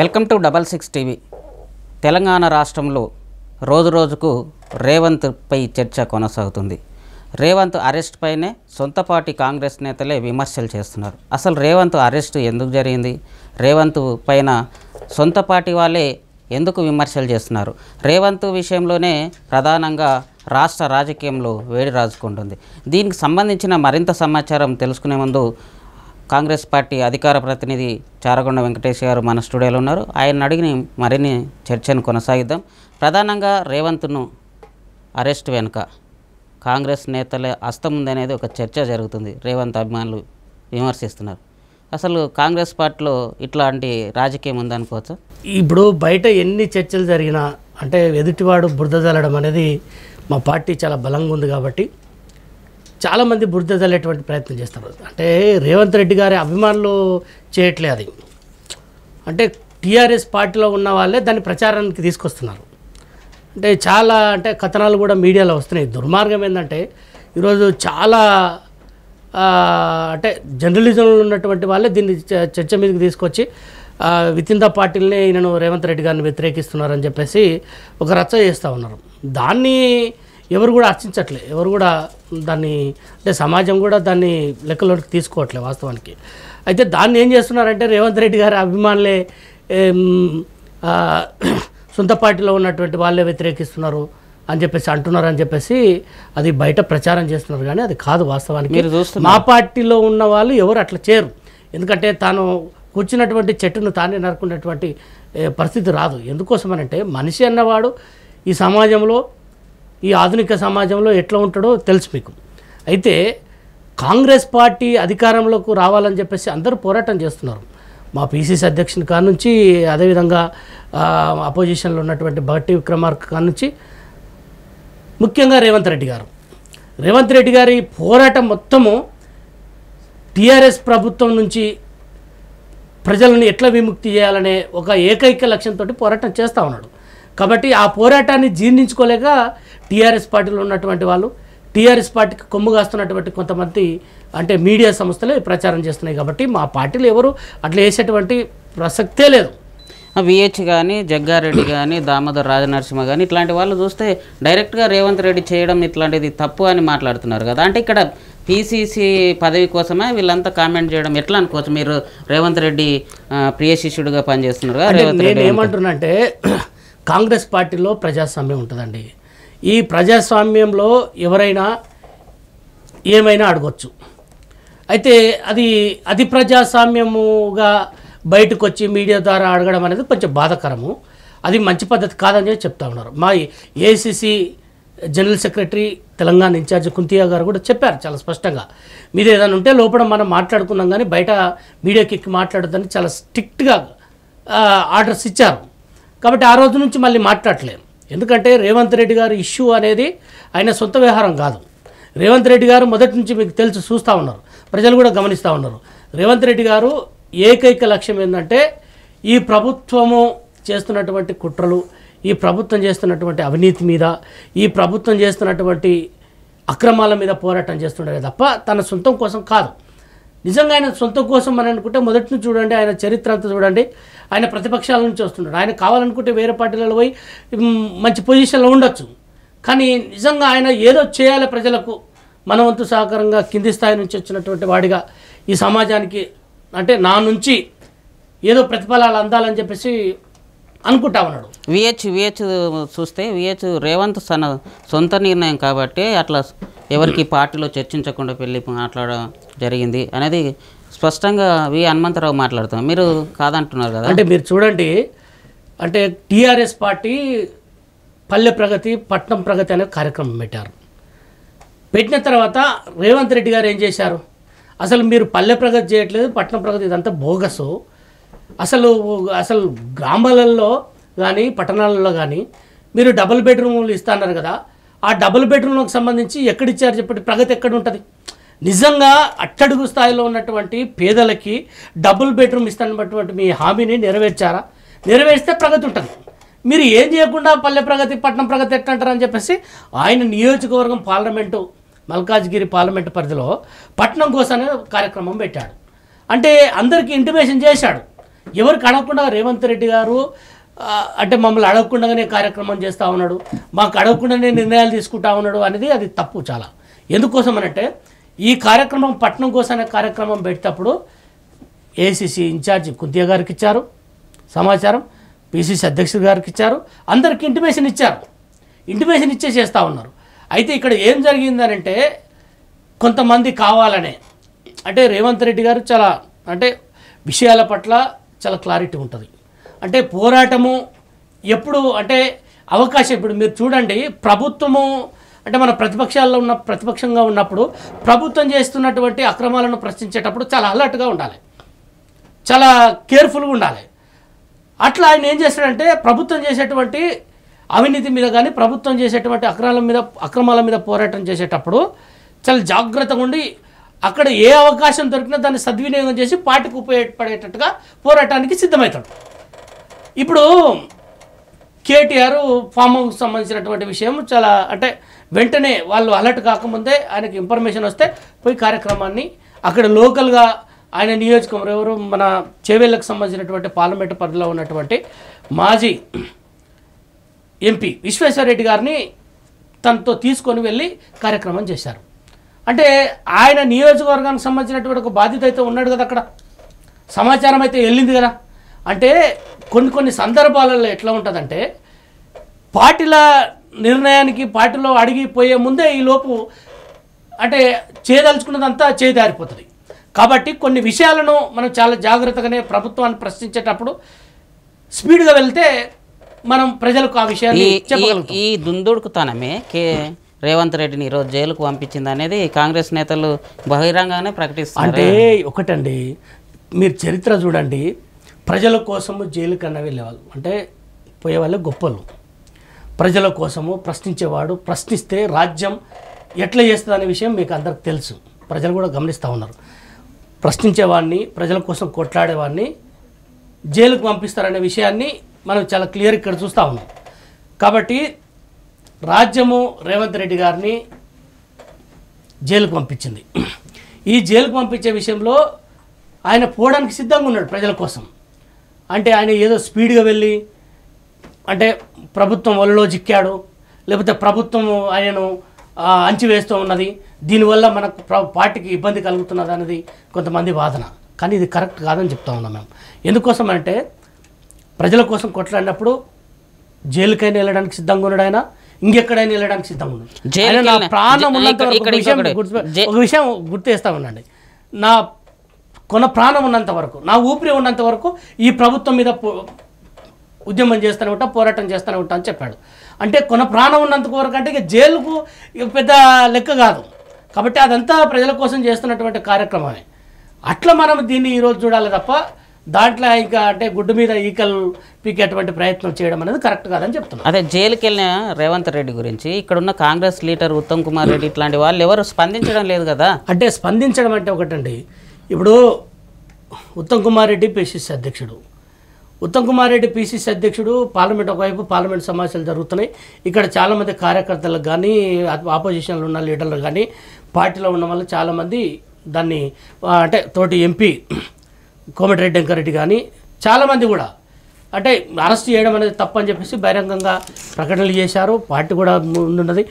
Welcome to double six TV. Telangana రాష్ట్రంలో రోజురోజుకు రేవంత్పై చర్చ కొనసాగుతుంది. రేవంత్ అరెస్ట్ పైనే సొంత పార్టీ కాంగ్రెస్ నేతలే విమర్శలు చేస్తున్నారు. అసలు రేవంత్ అరెస్ట్ ఎందుకు జరిగింది? రేవంత్ పైన సొంత పార్టీ వాళ్ళే ఎందుకు విమర్శలు చేస్తున్నారు? రేవంత్ విషయంలోనే ప్రధానంగా రాష్ట్ర రాజకీయంలో వేడి రాజుకుంటుంది. దీనికి సంబంధించిన మరింత సమాచారం తెలుసుకునే ముందు కాంగ్రెస్ పార్టీ అధికార ప్రతినిధి చారగొండ వెంకటేష్ గారు మన స్టూడియోలో ఉన్నారు. ఆయన అడిగిని మరిన్ని చర్చను కొనసాగిద్దాం. ప్రధానంగా రేవంత్ను అరెస్ట్ వెనుక కాంగ్రెస్ నేతల హస్తం ఉందనేది ఒక చర్చ జరుగుతుంది. రేవంత్ అభిమానులు విమర్శిస్తున్నారు. అసలు కాంగ్రెస్ పార్టీలో ఇట్లాంటి రాజకీయం ఉందనుకోవచ్చు. ఇప్పుడు బయట ఎన్ని చర్చలు జరిగినా అంటే ఎదుటివాడు బురద జల్లడం అనేది మా పార్టీ చాలా బలంగా ఉంది కాబట్టి చాలామంది బురద జల్లేటువంటి ప్రయత్నం చేస్తారు. అంటే రేవంత్ రెడ్డి గారి అభిమానులు చేయట్లే, అది అంటే టీఆర్ఎస్ పార్టీలో ఉన్న వాళ్ళే దాన్ని ప్రచారానికి తీసుకొస్తున్నారు. అంటే చాలా అంటే కథనాలు కూడా మీడియాలో వస్తున్నాయి. దుర్మార్గం ఏంటంటే ఈరోజు చాలా అంటే జర్నలిజంలో ఉన్నటువంటి వాళ్ళే దీన్ని చర్చ మీదకి తీసుకొచ్చి వితిన్ ద పార్టీలనే ఈయనను రేవంత్ రెడ్డి గారిని వ్యతిరేకిస్తున్నారని చెప్పేసి ఒక రచ్చ చేస్తూ ఉన్నారు. దాన్ని ఎవరు కూడా అర్చించట్లే, ఎవరు కూడా దాన్ని అంటే సమాజం కూడా దాన్ని లెక్కలోకి తీసుకోవట్లేదు వాస్తవానికి. అయితే దాన్ని ఏం చేస్తున్నారంటే రేవంత్ రెడ్డి గారి అభిమానులే సొంత పార్టీలో ఉన్నటువంటి వాళ్ళే వ్యతిరేకిస్తున్నారు అని చెప్పేసి అంటున్నారని చెప్పేసి అది బయట ప్రచారం చేస్తున్నారు. కానీ అది కాదు వాస్తవానికి. మా పార్టీలో ఉన్న వాళ్ళు ఎవరు అట్లా చేయరు, ఎందుకంటే తాను కూర్చున్నటువంటి చెట్టును తానే నరుకున్నటువంటి పరిస్థితి రాదు. ఎందుకోసమనంటే మనిషి అన్నవాడు ఈ సమాజంలో, ఈ ఆధునిక సమాజంలో ఎట్లా ఉంటాడో తెలుసు మీకు. అయితే కాంగ్రెస్ పార్టీ అధికారంలోకి రావాలని చెప్పేసి అందరూ పోరాటం చేస్తున్నారు. మా పీసీసీ అధ్యక్షుని కానుంచి, అదేవిధంగా అపోజిషన్లో ఉన్నటువంటి భట్టి విక్రమార్క కానుంచి, ముఖ్యంగా రేవంత్ రెడ్డి గారు. రేవంత్ రెడ్డి గారి పోరాటం మొత్తము టీఆర్ఎస్ ప్రభుత్వం నుంచి ప్రజలను ఎట్లా విముక్తి చేయాలనే ఒక ఏకైక లక్ష్యంతో పోరాటం చేస్తూ ఉన్నాడు. కాబట్టి ఆ పోరాటాన్ని జీర్ణించుకోలేక టీఆర్ఎస్ పార్టీలో ఉన్నటువంటి వాళ్ళు, టీఆర్ఎస్ పార్టీకి కొమ్ము కాస్తున్నటువంటి కొంతమంది అంటే మీడియా సంస్థలే ప్రచారం చేస్తున్నాయి. కాబట్టి మా పార్టీలు ఎవరు అట్లా వేసేటువంటి ప్రసక్తే లేదు. విహెచ్ కానీ, జగ్గారెడ్డి కానీ, దామోదర్ రాజనరసింహ కానీ ఇట్లాంటి వాళ్ళు చూస్తే డైరెక్ట్గా రేవంత్ రెడ్డి చేయడం ఇట్లాంటిది తప్పు అని మాట్లాడుతున్నారు కదా. అంటే ఇక్కడ పీసీసీ పదవి కోసమే వీళ్ళంతా కామెంట్ చేయడం ఎట్లా అనుకోవచ్చు? మీరు రేవంత్ రెడ్డి ప్రియ శిష్యుడిగా పనిచేస్తున్నారు కదా. నేను ఏమంటున్నానంటే కాంగ్రెస్ పార్టీలో ప్రజాస్వామ్యం ఉంటుందండి. ఈ ప్రజాస్వామ్యంలో ఎవరైనా ఏమైనా అడగొచ్చు. అయితే అది ప్రజాస్వామ్యముగా బయటకు వచ్చి మీడియా ద్వారా అడగడం అనేది కొంచెం బాధాకరము. అది మంచి పద్ధతి కాదని చెప్పి చెప్తా ఉన్నారు. మా ACC general secretary, Telangana incharge Kuntia garu కూడా చెప్పారు చాలా స్పష్టంగా, మీద ఏదైనా ఉంటే లోపల మనం మాట్లాడుకున్నాం కానీ బయట మీడియాకి ఎక్కి మాట్లాడొద్దని చాలా స్ట్రిక్ట్గా ఆర్డర్స్ ఇచ్చారు. కాబట్టి ఆ రోజు నుంచి మళ్ళీ మాట్లాడలేము. ఎందుకంటే రేవంత్ రెడ్డి గారు ఇష్యూ అనేది ఆయన సొంత వ్యవహారం కాదు. రేవంత్ రెడ్డి గారు మొదటి నుంచి మీకు తెలుసు, చూస్తూ ఉన్నారు, ప్రజలు కూడా గమనిస్తూ ఉన్నారు. రేవంత్ రెడ్డి గారు ఏకైక లక్ష్యం ఏంటంటే ఈ ప్రభుత్వము చేస్తున్నటువంటి కుట్రలు, ఈ ప్రభుత్వం చేస్తున్నటువంటి అవినీతి మీద, ఈ ప్రభుత్వం చేస్తున్నటువంటి అక్రమాల మీద పోరాటం చేస్తుండే తప్ప తన సొంతం కోసం కాదు. నిజంగా ఆయన సొంతం కోసం అని అనుకుంటే మొదటి నుంచి చూడండి, ఆయన చరిత్ర అంతా చూడండి, ఆయన ప్రతిపక్షాల నుంచి వస్తున్నాడు. ఆయన కావాలనుకుంటే వేరే పార్టీలలో పోయి మంచి పొజిషన్లో ఉండొచ్చు. కానీ నిజంగా ఆయన ఏదో చేయాలి ప్రజలకు, మన వంతు సహకారంగా కింది స్థాయి నుంచి వచ్చినటువంటి వాడిగా ఈ సమాజానికి అంటే నా నుంచి ఏదో ప్రతిఫలాలు అందాలని చెప్పేసి అనుకుంటా ఉన్నాడు. విహెచ్ చూస్తే విహెచ్ రేవంత్ తన సొంత నిర్ణయం కాబట్టి అట్లా ఎవరికి పార్టీలో చర్చించకుండా వెళ్ళి మాట్లాడడం జరిగింది అనేది స్పష్టంగా వి హనుమంతరావు మాట్లాడుతున్నారు. మీరు కాదంటున్నారు కదా. అంటే మీరు చూడండి, అంటే టీఆర్ఎస్ పార్టీ పల్లె ప్రగతి, పట్నం ప్రగతి అనే కార్యక్రమం పెట్టారు. పెట్టిన తర్వాత రేవంత్ రెడ్డి గారు ఏం చేశారు? అసలు మీరు పల్లె ప్రగతి చేయట్లేదు, పట్నం ప్రగతి ఇదంతా బోగసు, అసలు గ్రామాలలో కానీ పట్టణాలలో కానీ మీరు డబుల్ బెడ్రూమ్లు ఇస్తున్నారు కదా, ఆ డబుల్ బెడ్రూమ్లకు సంబంధించి ఎక్కడిచ్చారు చెప్పండి? ప్రగతి ఎక్కడ ఉంటుంది? నిజంగా అట్టడుగు స్థాయిలో ఉన్నటువంటి పేదలకి డబుల్ బెడ్రూమ్ ఇస్తున్నటువంటి మీ హామీని నెరవేర్చారా? నెరవేరిస్తే ప్రగతి ఉంటుంది. మీరు ఏం చేయకుండా పల్లె ప్రగతి, పట్టణం ప్రగతి ఎట్లంటారని చెప్పేసి ఆయన నియోజకవర్గం పార్లమెంటు, మల్కాజ్గిరి పార్లమెంటు పరిధిలో పట్టణం కోసం కార్యక్రమం పెట్టాడు. అంటే అందరికీ ఇంటిమేషన్ చేశాడు, ఎవరు కడగకుండా రేవంత్ రెడ్డి గారు అంటే మమ్మల్ని అడగకుండానే కార్యక్రమం చేస్తూ ఉన్నాడు, మాకు అడగకుండానే నిర్ణయాలు తీసుకుంటా ఉన్నాడు అనేది అది తప్పు చాలా. ఎందుకోసం అనంటే ఈ కార్యక్రమం పట్నం కోసం అనే కార్యక్రమం పెట్టేటప్పుడు ఏసీసీ ఇన్ఛార్జి కుంతియా గారికి ఇచ్చారు సమాచారం, పీసీసీ అధ్యక్షుడు గారికి ఇచ్చారు, అందరికీ ఇంటిమేషన్ ఇచ్చారు, ఇంటిమేషన్ ఇచ్చే చేస్తూ ఉన్నారు. అయితే ఇక్కడ ఏం జరిగిందనంటే కొంతమంది కావాలనే, అంటే రేవంత్ రెడ్డి గారు చాలా అంటే విషయాల పట్ల చాలా క్లారిటీ ఉంటుంది, అంటే పోరాటము ఎప్పుడు అంటే అవకాశం. ఇప్పుడు మీరు చూడండి ప్రభుత్వము అంటే మన ప్రతిపక్షాల్లో ఉన్న ప్రతిపక్షంగా ఉన్నప్పుడు ప్రభుత్వం చేస్తున్నటువంటి అక్రమాలను ప్రశ్నించేటప్పుడు చాలా అలర్ట్గా ఉండాలి, చాలా కేర్ఫుల్గా ఉండాలి. అట్లా ఆయన ఏం చేస్తాడంటే ప్రభుత్వం చేసేటువంటి అవినీతి మీద కానీ ప్రభుత్వం చేసేటువంటి అక్రమాల మీద పోరాటం చేసేటప్పుడు చాలా జాగ్రత్తగా ఉండి అక్కడ ఏ అవకాశం దొరికినా దాన్ని సద్వినియోగం చేసి పార్టీకి ఉపయోగపడేటట్టుగా పోరాటానికి సిద్ధమవుతాడు. ఇప్పుడు కేటీఆర్ ఫామ్ హౌస్కి సంబంధించినటువంటి విషయం చాలా అంటే వెంటనే వాళ్ళు అలర్ట్ కాకముందే ఆయనకి ఇన్ఫర్మేషన్ వస్తే పోయి కార్యక్రమాన్ని అక్కడ లోకల్గా ఆయన నియోజకవర్గం ఎవరు మన చేవేళ్ళకు సంబంధించినటువంటి పార్లమెంటు పరిధిలో ఉన్నటువంటి మాజీ ఎంపీ విశ్వేశ్వరరెడ్డి గారిని తనతో తీసుకొని వెళ్ళి కార్యక్రమం చేశారు. అంటే ఆయన నియోజకవర్గానికి సంబంధించినటువంటి ఒక బాధ్యత అయితే ఉన్నాడు కదా, అక్కడ సమాచారం అయితే వెళ్ళింది కదా. అంటే కొన్ని సందర్భాలలో ఎట్లా ఉంటుందంటే పార్టీల నిర్ణయానికి పార్టీలో అడిగిపోయే ముందే ఈలోపు అంటే చేయదలుచుకున్నదంతా చేయదారిపోతుంది. కాబట్టి కొన్ని విషయాలను మనం చాలా జాగ్రత్తగానే ప్రభుత్వాన్ని ప్రశ్నించేటప్పుడు స్పీడ్గా వెళ్తే మనం ప్రజలకు ఆ విషయాన్ని చెప్పగలుగుతాం. ఈ దుందుడుకుతనమే రేవంత్ రెడ్డిని ఈరోజు జైలుకు పంపించింది అనేది కాంగ్రెస్ నేతలు బహిరంగానే ప్రకటిస్తారు. అంటే ఒకటండి మీరు చరిత్ర చూడండి, ప్రజల కోసము జైలు కన్నా వెళ్ళేవాళ్ళు అంటే పోయేవాళ్ళే గొప్పలు, ప్రజల కోసము ప్రశ్నించేవాడు, ప్రశ్నిస్తే రాజ్యం ఎట్లా చేస్తుంది అనే విషయం మీకు అందరికి తెలుసు, ప్రజలు కూడా గమనిస్తూ ఉన్నారు. ప్రశ్నించేవాడిని ప్రజల కోసం కొట్లాడేవాడిని జైలుకు పంపిస్తారనే విషయాన్ని మనం చాలా క్లియర్ ఇక్కడ చూస్తూ ఉన్నాం. కాబట్టి రాజ్యము రేవంత్ రెడ్డి గారిని జైలుకు పంపించింది. ఈ జైలుకు పంపించే విషయంలో ఆయన పోవడానికి సిద్ధంగా ఉన్నాడు ప్రజల కోసం. అంటే ఆయన ఏదో స్పీడ్గా వెళ్ళి అంటే ప్రభుత్వం వలలో చిక్కాడు, లేకపోతే ప్రభుత్వం ఆయనను అంచివేస్తూ ఉన్నది, దీనివల్ల మనకు పార్టీకి ఇబ్బంది కలుగుతున్నది అనేది కొంతమంది వాదన. కానీ ఇది కరెక్ట్ కాదని చెప్తా ఉన్నాం మేము. ఎందుకోసం అంటే ప్రజల కోసం కొట్లాడినప్పుడు జైలుకైనా వెళ్ళడానికి సిద్ధంగా ఉన్నాడు ఆయన, ఇంకెక్కడైనా వెళ్ళడానికి సిద్ధంగా ఉన్నాడు. నా ప్రాణం ఉన్నంత ఒక విషయం గుర్తు చేస్తా ఉండండి, నా కొన ప్రాణం ఉన్నంత వరకు, నా ఊపిరి ఉన్నంత వరకు ఈ ప్రభుత్వం మీద ఉద్యమం చేస్తూనే ఉంటా, పోరాటం చేస్తూనే ఉంటా అని చెప్పాడు. అంటే కొన ప్రాణం ఉన్నంత వరకు అంటే ఇక జైలుకు పెద్ద లెక్క కాదు. కాబట్టి అదంతా ప్రజల కోసం చేస్తున్నటువంటి కార్యక్రమమే. అట్లా మనం దీన్ని ఈరోజు చూడాలి తప్ప దాంట్లో ఇంకా అంటే గుడ్డు మీద ఈకలు పీకేటువంటి ప్రయత్నం చేయడం అనేది కరెక్ట్ కాదని చెప్తున్నాను. అదే జైలుకి వెళ్ళిన రేవంత్ రెడ్డి గురించి ఇక్కడున్న కాంగ్రెస్ లీడర్ ఉత్తమ్ కుమార్ రెడ్డి ఇట్లాంటి వాళ్ళు ఎవరు స్పందించడం లేదు కదా. అంటే స్పందించడం అంటే ఒకటండి, ఇప్పుడు ఉత్తమ్ కుమార్ రెడ్డి పిసిసి అధ్యక్షుడు, ఉత్తమ్ కుమార్ రెడ్డి పిసిసి అధ్యక్షుడు, పార్లమెంట్ ఒకవైపు పార్లమెంట్ సమావేశాలు జరుగుతున్నాయి, ఇక్కడ చాలామంది కార్యకర్తలకు కానీ ఆపోజిషన్లో ఉన్న లీడర్లు కానీ పార్టీలో ఉన్న వాళ్ళు చాలామంది దాన్ని అంటే తోటి ఎంపీ కోమటిరెడ్డి వెంకారెడ్డి కానీ చాలామంది కూడా అంటే అరెస్ట్ చేయడం అనేది తప్పని చెప్పేసి బహిరంగంగా ప్రకటనలు చేశారు. పార్టీ కూడా ముందున్నది.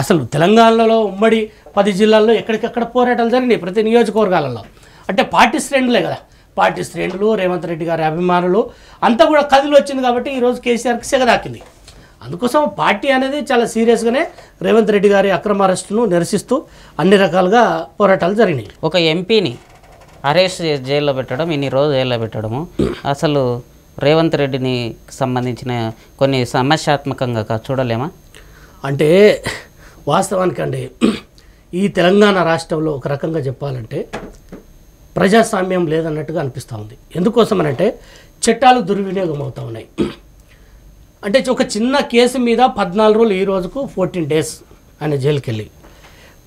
అసలు తెలంగాణలో ఉమ్మడి 10 జిల్లాల్లో ఎక్కడికెక్కడ పోరాటాలు జరిగినాయి ప్రతి నియోజకవర్గాలలో. అంటే పార్టీ శ్రేణులే కదా, పార్టీ శ్రేణులు రేవంత్ రెడ్డి గారి అభిమానులు అంతా కూడా కదిలి వచ్చింది. కాబట్టి ఈరోజు కేసీఆర్కి సెగదాకింది. అందుకోసం పార్టీ అనేది చాలా సీరియస్గానే రేవంత్ రెడ్డి గారి అక్రమ అరెస్టును నిరసిస్తూ అన్ని రకాలుగా పోరాటాలు జరిగినాయి. ఒక ఎంపీని అరెస్ట్ జైల్లో పెట్టడం, ఇన్ని రోజు జైల్లో పెట్టడము అసలు రేవంత్ రెడ్డిని సంబంధించిన కొన్ని సమస్యాత్మకంగా చూడలేమా? అంటే వాస్తవానికండి ఈ తెలంగాణ రాష్ట్రంలో ఒక రకంగా చెప్పాలంటే ప్రజాస్వామ్యం లేదన్నట్టుగా అనిపిస్తూ ఉంది. ఎందుకోసమనంటే చట్టాలు దుర్వినియోగం అవుతూ ఉన్నాయి. అంటే ఒక చిన్న కేసు మీద 14 రోజులు, ఈ రోజుకు 14 days ఆయన జైలుకి వెళ్ళి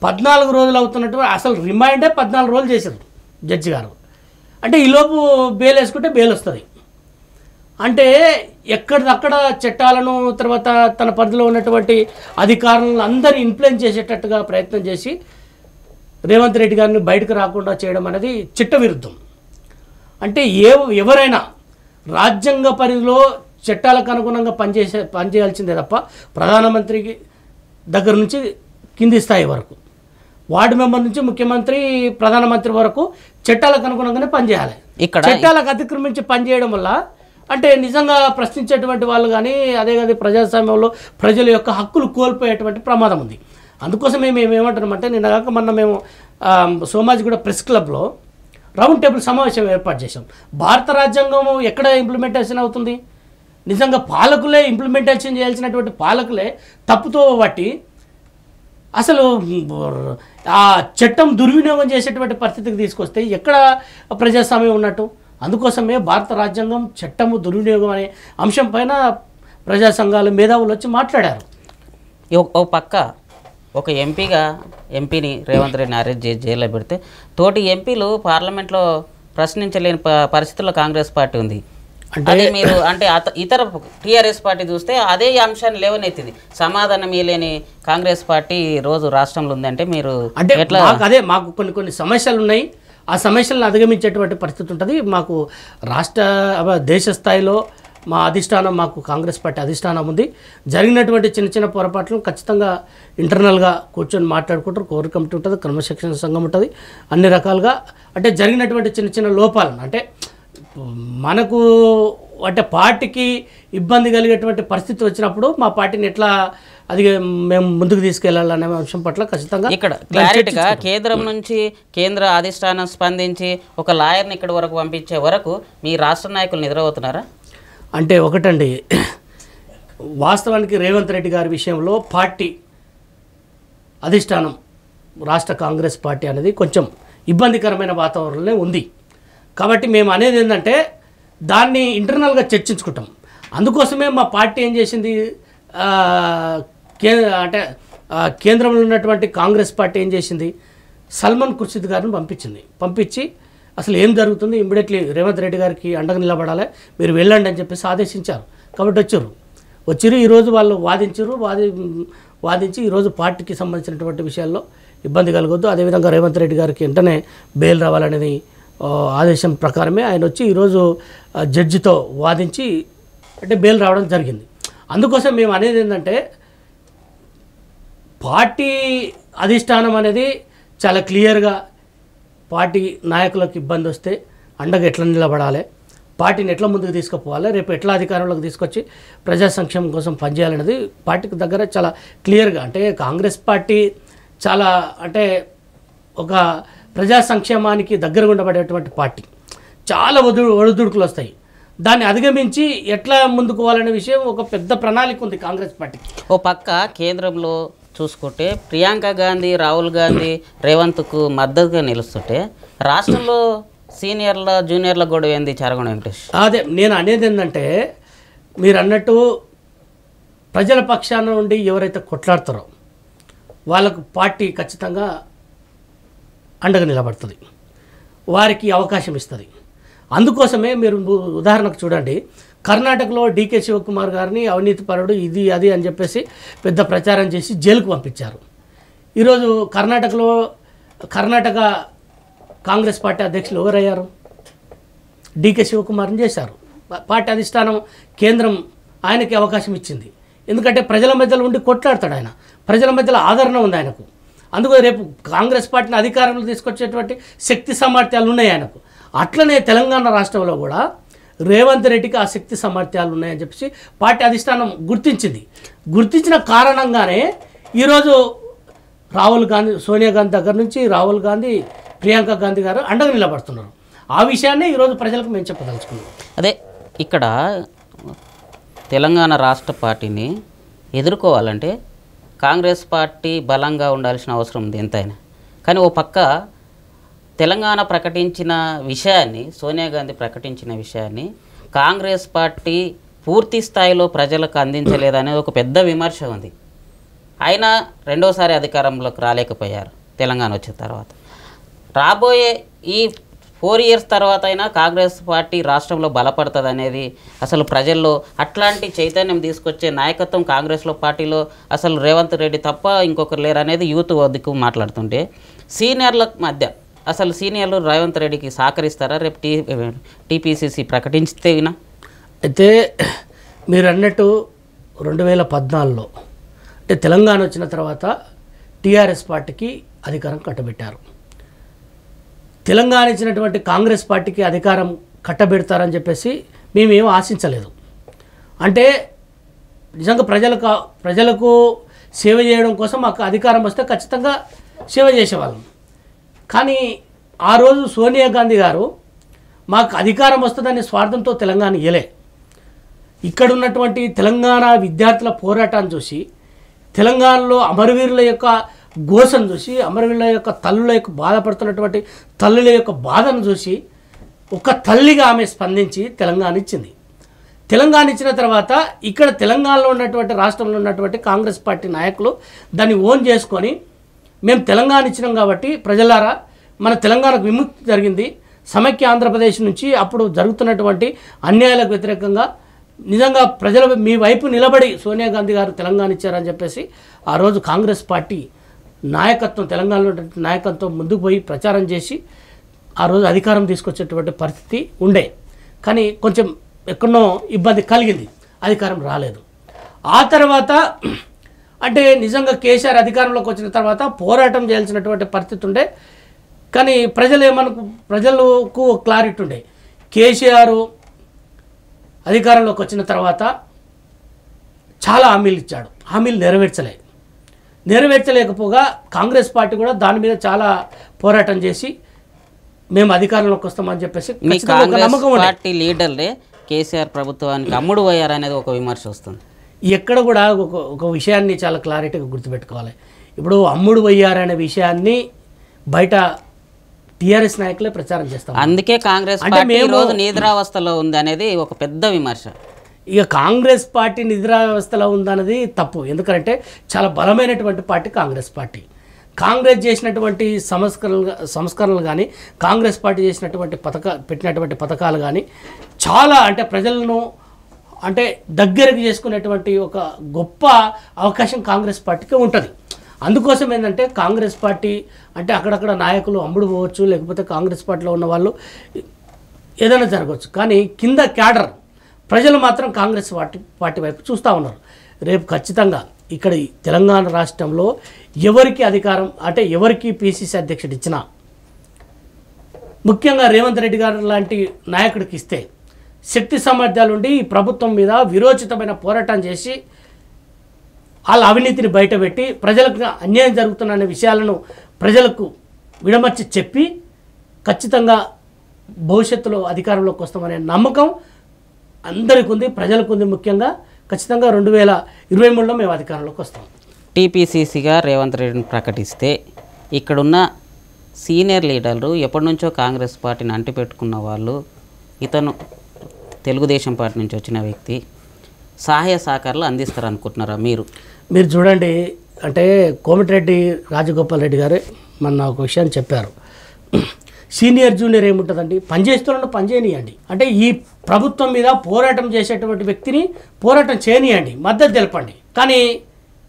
14 రోజులు అవుతున్నటువంటి అసలు రిమైండే 14 రోజులు చేశారు జడ్జి గారు. అంటే ఈలోపు బెయిల్ వేసుకుంటే బెయిల్ వస్తుంది. అంటే ఎక్కడిదక్కడ చట్టాలను తర్వాత తన పరిధిలో ఉన్నటువంటి అధికారులను అందరినీ ఇన్ఫ్లుయెన్స్ చేసేటట్టుగా ప్రయత్నం చేసి రేవంత్ రెడ్డి గారిని బయటకు రాకుండా చేయడం అనేది చిట్ట విరుద్ధం. అంటే ఎవరైనా రాజ్యాంగ పరిధిలో చట్టాలకు అనుగుణంగా పనిచేయాల్సిందే తప్ప ప్రధానమంత్రికి దగ్గర నుంచి కింది స్థాయి వరకు వార్డు మెంబర్ నుంచి ముఖ్యమంత్రి ప్రధానమంత్రి వరకు చట్టాలకు అనుగుణంగానే పనిచేయాలి. ఇక్కడ చట్టాలకు అతిక్రమించి పనిచేయడం వల్ల అంటే నిజంగా ప్రశ్నించేటువంటి వాళ్ళు కానీ అదే కాదు ప్రజాస్వామ్యంలో ప్రజల యొక్క హక్కులు కోల్పోయేటువంటి ప్రమాదం ఉంది. అందుకోసం మేము ఏమంటున్నామంటే నిన్నగాక మొన్న మేము సోమాజిగూడ ప్రెస్ క్లబ్లో రౌండ్ టేబుల్ సమావేశం ఏర్పాటు చేశాం. భారత రాజ్యాంగం ఎక్కడ ఇంప్లిమెంటేషన్ అవుతుంది? నిజంగా పాలకులే ఇంప్లిమెంటేషన్ చేయాల్సినటువంటి పాలకులే తప్పుతో బట్టి అసలు ఆ చట్టం దుర్వినియోగం చేసేటువంటి పరిస్థితికి తీసుకొస్తే ఎక్కడ ప్రజాస్వామ్యం ఉన్నట్టు? అందుకోసమే భారత రాజ్యాంగం చట్టము దుర్వినియోగం అనే అంశం పైన ప్రజా సంఘాలు మేధావులు వచ్చి మాట్లాడారు. ఓ పక్క ఒక ఎంపీని రేవంత్ రెడ్డిని అరెస్ట్ చేసి జైల్లో పెడితే తోటి ఎంపీలు పార్లమెంట్లో ప్రశ్నించలేని పరిస్థితుల్లో కాంగ్రెస్ పార్టీ ఉంది. అదే మీరు అంటే ఇతర టీఆర్ఎస్ పార్టీ చూస్తే అదే అంశాన్ని లేవనెత్తింది. సమాధానం ఇవ్వలేని కాంగ్రెస్ పార్టీ రోజు రాష్ట్రంలో ఉందంటే మీరు అంటే ఎట్లా? అదే మాకు కొన్ని సమస్యలు ఉన్నాయి. ఆ సమస్యలను అధిగమించేటువంటి పరిస్థితి ఉంటుంది. మాకు రాష్ట్ర దేశ స్థాయిలో మా అధిష్టానం, మాకు కాంగ్రెస్ పార్టీ అధిష్టానం ఉంది. జరిగినటువంటి చిన్న పొరపాట్లను ఖచ్చితంగా ఇంటర్నల్గా కూర్చొని మాట్లాడుకుంటారు. కోర్ కమిటీ ఉంటుంది, క్రమశిక్షణ సంఘం ఉంటుంది. అన్ని రకాలుగా అంటే జరిగినటువంటి చిన్న లోపాలను అంటే మనకు అంటే పార్టీకి ఇబ్బంది కలిగేటువంటి పరిస్థితి వచ్చినప్పుడు మా పార్టీని ఎట్లా అది మేము ముందుకు తీసుకెళ్లాలనే అంశం పట్ల ఖచ్చితంగా ఇక్కడ క్లారిటీగా కేంద్రం నుంచి కేంద్ర అధిష్టానం స్పందించి ఒక లాయర్ని ఇక్కడ వరకు పంపించే వరకు మీ రాష్ట్ర నాయకులు నిద్రపోతున్నారా? అంటే ఒకటండి, వాస్తవానికి రేవంత్ రెడ్డి గారి విషయంలో పార్టీ అధిష్టానం రాష్ట్ర కాంగ్రెస్ పార్టీ అనేది కొంచెం ఇబ్బందికరమైన వాతావరణంలో ఉంది. కాబట్టి మేము అనేది ఏంటంటే దాన్ని ఇంటర్నల్గా చర్చించుకుంటాం. అందుకోసమే మా పార్టీ ఏం చేసింది, అంటే కేంద్రంలో ఉన్నటువంటి కాంగ్రెస్ పార్టీ ఏం చేసింది, సల్మాన్ ఖుర్షీద్ గారిని పంపించి అసలు ఏం జరుగుతుంది, ఇమ్మీడియట్లీ రేవంత్ రెడ్డి గారికి అండగా నిలబడాలి, మీరు వెళ్ళండి అని చెప్పేసి ఆదేశించారు. కాబట్టి వచ్చారు ఈరోజు వాళ్ళు వాదించి ఈరోజు పార్టీకి సంబంధించినటువంటి విషయాల్లో ఇబ్బంది కలగొద్దు, అదేవిధంగా రేవంత్ రెడ్డి గారికి వెంటనే బెయిల్ రావాలనేది ఆదేశం ప్రకారమే ఆయన వచ్చి ఈరోజు జడ్జితో వాదించి అంటే బెయిల్ రావడం జరిగింది. అందుకోసం మేము అనేది ఏంటంటే పార్టీ అధిష్టానం అనేది చాలా క్లియర్గా పార్టీ నాయకులకు ఇబ్బంది వస్తే అండగా ఎట్లా నిలబడాలి, పార్టీని ఎట్లా ముందుకు తీసుకుపోవాలి, రేపు ఎట్లా అధికారంలోకి తీసుకొచ్చి ప్రజా సంక్షేమం కోసం పనిచేయాలనేది పార్టీకి దగ్గర చాలా క్లియర్గా అంటే కాంగ్రెస్ పార్టీ చాలా అంటే ఒక ప్రజా సంక్షేమానికి దగ్గరగా ఉండబడేటువంటి పార్టీ, చాలా ఒడిదుడుకులు వస్తాయి, దాన్ని అధిగమించి ఎట్లా ముందుకు పోవాలనే విషయం ఒక పెద్ద ప్రణాళిక ఉంది కాంగ్రెస్ పార్టీకి. ఓ పక్క కేంద్రంలో చూసుకుంటే ప్రియాంక గాంధీ, రాహుల్ గాంధీ రేవంత్కు మద్దతుగా నిలుస్తుంటే రాష్ట్రంలో సీనియర్ల జూనియర్ల గొడవ ఏంది చరగొండ వెంకటేష్? అదే నేను అనేది ఏంటంటే మీరు అన్నట్టు ప్రజల పక్షాన నుండి ఎవరైతే కొట్లాడుతారో వాళ్ళకు పార్టీ ఖచ్చితంగా అండగా నిలబడుతుంది, వారికి అవకాశం ఇస్తుంది. అందుకోసమే మీరు ఉదాహరణకు చూడండి, కర్ణాటకలో డీకే శివకుమార్ గారిని అవినీతి పరుడు ఇది అది అని చెప్పేసి పెద్ద ప్రచారం చేసి జైలుకు పంపించారు. ఈరోజు కర్ణాటక కాంగ్రెస్ పార్టీ అధ్యక్షులు ఎవరయ్యారు? డీకే శివకుమార్ని చేశారు. పార్టీ అధిష్టానం కేంద్రం ఆయనకి అవకాశం ఇచ్చింది. ఎందుకంటే ప్రజల మధ్యలో ఉండి కొట్లాడతాడు ఆయన, ప్రజల మధ్యలో ఆదరణ ఉంది ఆయనకు. అందుకు రేపు కాంగ్రెస్ పార్టీని అధికారంలో తీసుకొచ్చేటువంటి శక్తి సామర్థ్యాలు ఉన్నాయి ఆయనకు. అట్లనే తెలంగాణ రాష్ట్రంలో కూడా రేవంత్ రెడ్డికి ఆ శక్తి సామర్థ్యాలు ఉన్నాయని చెప్పేసి పార్టీ అధిష్టానం గుర్తించిన కారణంగానే ఈరోజు సోనియా గాంధీ దగ్గర నుంచి రాహుల్ గాంధీ, ప్రియాంక గాంధీ గారు అండగా నిలబడుతున్నారు. ఆ విషయాన్ని ఈరోజు ప్రజలకు మేము చెప్పదలుచుకున్నాం. అదే ఇక్కడ తెలంగాణ రాష్ట్ర పార్టీని ఎదుర్కోవాలంటే కాంగ్రెస్ పార్టీ బలంగా ఉండాల్సిన అవసరం ఉంది ఎంతైనా. కానీ ఓ పక్క తెలంగాణ ప్రకటించిన విషయాన్ని, సోనియా గాంధీ ప్రకటించిన విషయాన్ని కాంగ్రెస్ పార్టీ పూర్తి స్థాయిలో ప్రజలకు అందించలేదనేది ఒక పెద్ద విమర్శ ఉంది. అయినా రెండోసారి అధికారంలోకి రాలేకపోయారు తెలంగాణ వచ్చిన తర్వాత. రాబోయే ఈ 4 years తర్వాత అయినా కాంగ్రెస్ పార్టీ రాష్ట్రంలో బలపడుతుంది అనేది అసలు ప్రజల్లో అట్లాంటి చైతన్యం తీసుకొచ్చే నాయకత్వం కాంగ్రెస్లో పార్టీలో అసలు రేవంత్ రెడ్డి తప్ప ఇంకొకరు లేరు అనేది యూత్ వద్దకు మాట్లాడుతుంటే సీనియర్ల మధ్య అసలు సీనియర్లు రేవంత్ రెడ్డికి సహకరిస్తారా రేపు టీపీసీసీ ప్రకటించితే? అయితే మీరు అన్నట్టు 2014లో అంటే తెలంగాణ వచ్చిన తర్వాత టీఆర్ఎస్ పార్టీకి అధికారం కట్టబెట్టారు. తెలంగాణ ఇచ్చినటువంటి కాంగ్రెస్ పార్టీకి అధికారం కట్టబెడతారని చెప్పేసి మేమేం ఆశించలేదు. అంటే నిజంగా ప్రజలకు సేవ చేయడం కోసం మాకు అధికారం వస్తే ఖచ్చితంగా సేవ చేసేవాళ్ళం. కానీ ఆ రోజు సోనియా గాంధీ గారు మాకు అధికారం వస్తుందనే స్వార్థంతో తెలంగాణ ఇయలే. ఇక్కడ ఉన్నటువంటి తెలంగాణ విద్యార్థుల పోరాటాన్ని చూసి, తెలంగాణలో అమరవీరుల యొక్క గోసను చూసి, అమరవీరుల యొక్క తల్లుల యొక్క బాధపడుతున్నటువంటి తల్లుల యొక్క బాధను చూసి ఒక తల్లిగా ఆమె స్పందించి తెలంగాణ ఇచ్చింది. తెలంగాణ ఇచ్చిన తర్వాత ఇక్కడ తెలంగాణలో ఉన్నటువంటి రాష్ట్రంలో ఉన్నటువంటి కాంగ్రెస్ పార్టీ నాయకులు దాన్ని ఓన్ చేసుకొని మేము తెలంగాణ ఇచ్చినాం కాబట్టి ప్రజలారా మన తెలంగాణకు విముక్తి జరిగింది, సమైక్య ఆంధ్రప్రదేశ్ నుంచి అప్పుడు జరుగుతున్నటువంటి అన్యాయాలకు వ్యతిరేకంగా నిజంగా ప్రజల మీ వైపు నిలబడి సోనియా గాంధీ గారు తెలంగాణ ఇచ్చారని చెప్పేసి ఆ రోజు కాంగ్రెస్ పార్టీ నాయకత్వం, తెలంగాణలో ఉన్నటువంటి నాయకత్వం ముందుకు పోయి ప్రచారం చేసి ఆ రోజు అధికారం తీసుకొచ్చేటువంటి పరిస్థితి ఉండే. కానీ కొంచెం ఎక్కడో ఇబ్బంది కలిగింది, అధికారం రాలేదు. ఆ తర్వాత అంటే నిజంగా కేసీఆర్ అధికారంలోకి వచ్చిన తర్వాత పోరాటం చేయాల్సినటువంటి పరిస్థితి ఉండే. కానీ ప్రజలకు క్లారిటీ ఉండే. కేసీఆర్ అధికారంలోకి వచ్చిన తర్వాత చాలా హామీలు ఇచ్చాడు, హామీలు నెరవేర్చలేకపోగా కాంగ్రెస్ పార్టీ కూడా దాని మీద చాలా పోరాటం చేసి మేము అధికారంలోకి వస్తామని చెప్పేసి నమ్మకం పార్టీ లీడర్లే కేసీఆర్ ప్రభుత్వానికి అమ్ముడు పోయారు అనేది ఒక విమర్శ వస్తుంది. ఎక్కడ కూడా ఒక విషయాన్ని చాలా క్లారిటీగా గుర్తుపెట్టుకోవాలి. ఇప్పుడు అమ్ముడు పోయారనే విషయాన్ని బయట టీఆర్ఎస్ నాయకులే ప్రచారం చేస్తారు. అందుకే కాంగ్రెస్ పార్టీ రోజు నిద్రావస్థలో ఉంది అనేది ఒక పెద్ద విమర్శ. ఇక కాంగ్రెస్ పార్టీ నిద్రావస్థలో ఉందన్నది తప్పు. ఎందుకంటే చాలా బలమైనటువంటి పార్టీ కాంగ్రెస్ పార్టీ. కాంగ్రెస్ చేసినటువంటి సంస్కరణలు కానీ, కాంగ్రెస్ పార్టీ చేసినటువంటి పెట్టినటువంటి పథకాలు కానీ చాలా అంటే ప్రజలను అంటే దగ్గరకు చేసుకునేటువంటి ఒక గొప్ప అవకాశం కాంగ్రెస్ పార్టీకి ఉంటుంది. అందుకోసం ఏంటంటే కాంగ్రెస్ పార్టీ అంటే అక్కడక్కడ నాయకులు అమ్ముడు పోవచ్చు, లేకపోతే కాంగ్రెస్ పార్టీలో ఉన్న వాళ్ళు ఏదైనా జరగవచ్చు. కానీ కింద క్యాడర్ ప్రజలు మాత్రం కాంగ్రెస్ పార్టీ వైపు చూస్తూ ఉన్నారు. రేపు ఖచ్చితంగా ఇక్కడ తెలంగాణ రాష్ట్రంలో ఎవరికి అధికారం అంటే ఎవరికి పీసీసీ అధ్యక్షుడు ఇచ్చినా, ముఖ్యంగా రేవంత్ రెడ్డి గారు లాంటి నాయకుడికి ఇస్తే శక్తి సామర్థ్యాలుండి ఈ ప్రభుత్వం మీద విరోచితమైన పోరాటం చేసి వాళ్ళ అవినీతిని బయటపెట్టి ప్రజలకు అన్యాయం జరుగుతున్న విషయాలను ప్రజలకు విడమర్చి చెప్పి ఖచ్చితంగా భవిష్యత్తులో అధికారంలోకి వస్తామనే నమ్మకం అందరికీ ఉంది, ప్రజలకు ఉంది. ముఖ్యంగా ఖచ్చితంగా 2023లో మేము అధికారంలోకి వస్తాం. టీపీసీసీగా రేవంత్ రెడ్డిని ప్రకటిస్తే ఇక్కడున్న సీనియర్ లీడర్లు ఎప్పటి నుంచో కాంగ్రెస్ పార్టీని అంటిపెట్టుకున్న వాళ్ళు, ఇతను తెలుగుదేశం పార్టీ నుంచి వచ్చిన వ్యక్తి, సహాయ సహకారాలు అందిస్తారు అనుకుంటున్నారా మీరు? మీరు చూడండి, అంటే కోమటిరెడ్డి రాజగోపాల్ రెడ్డి గారు మొన్న ఒక విషయాన్ని చెప్పారు. సీనియర్ జూనియర్ ఏముంటుందండి, పనిచేస్తున్న పనిచేయనియండి. అంటే ఈ ప్రభుత్వం మీద పోరాటం చేసేటువంటి వ్యక్తిని పోరాటం చేయనియండి, మద్దతు తెలపండి. కానీ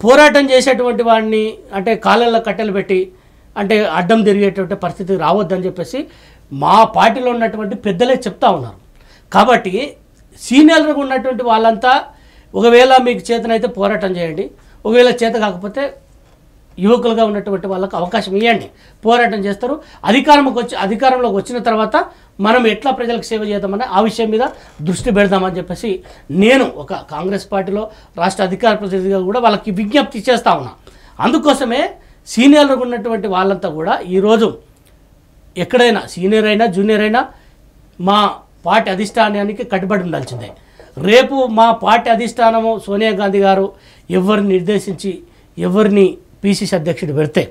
పోరాటం చేసేటువంటి వాడిని అంటే కాళ్ళల్లో కట్టెలు పెట్టి అంటే అడ్డం తిరిగేటువంటి పరిస్థితి రావద్దని చెప్పేసి మా పార్టీలో ఉన్నటువంటి పెద్దలే చెప్తా ఉన్నారు. కాబట్టి సీనియర్గా ఉన్నటువంటి వాళ్ళంతా ఒకవేళ మీకు చేతనైతే పోరాటం చేయండి, ఒకవేళ చేత కాకపోతే యువకులుగా ఉన్నటువంటి వాళ్ళకు అవకాశం ఇవ్వండి, పోరాటం చేస్తారు. అధికారంలోకి వచ్చిన తర్వాత మనం ఎట్లా ప్రజలకు సేవ చేద్దామని ఆ విషయం మీద దృష్టి పెడదామని చెప్పేసి నేను ఒక కాంగ్రెస్ పార్టీలో రాష్ట్ర అధికార ప్రతినిధిగా కూడా వాళ్ళకి విజ్ఞప్తి చేస్తూ ఉన్నా. అందుకోసమే సీనియర్లకు ఉన్నటువంటి వాళ్ళంతా కూడా ఈరోజు ఎక్కడైనా సీనియర్ అయినా జూనియర్ అయినా మా పార్టీ అధిష్టానానికి కట్టుబడి ఉండాల్సిందే. రేపు మా పార్టీ అధిష్టానము సోనియా గాంధీ గారు ఎవరిని నిర్దేశించి ఎవరిని పీసీసీ అధ్యక్షుడు పెడితే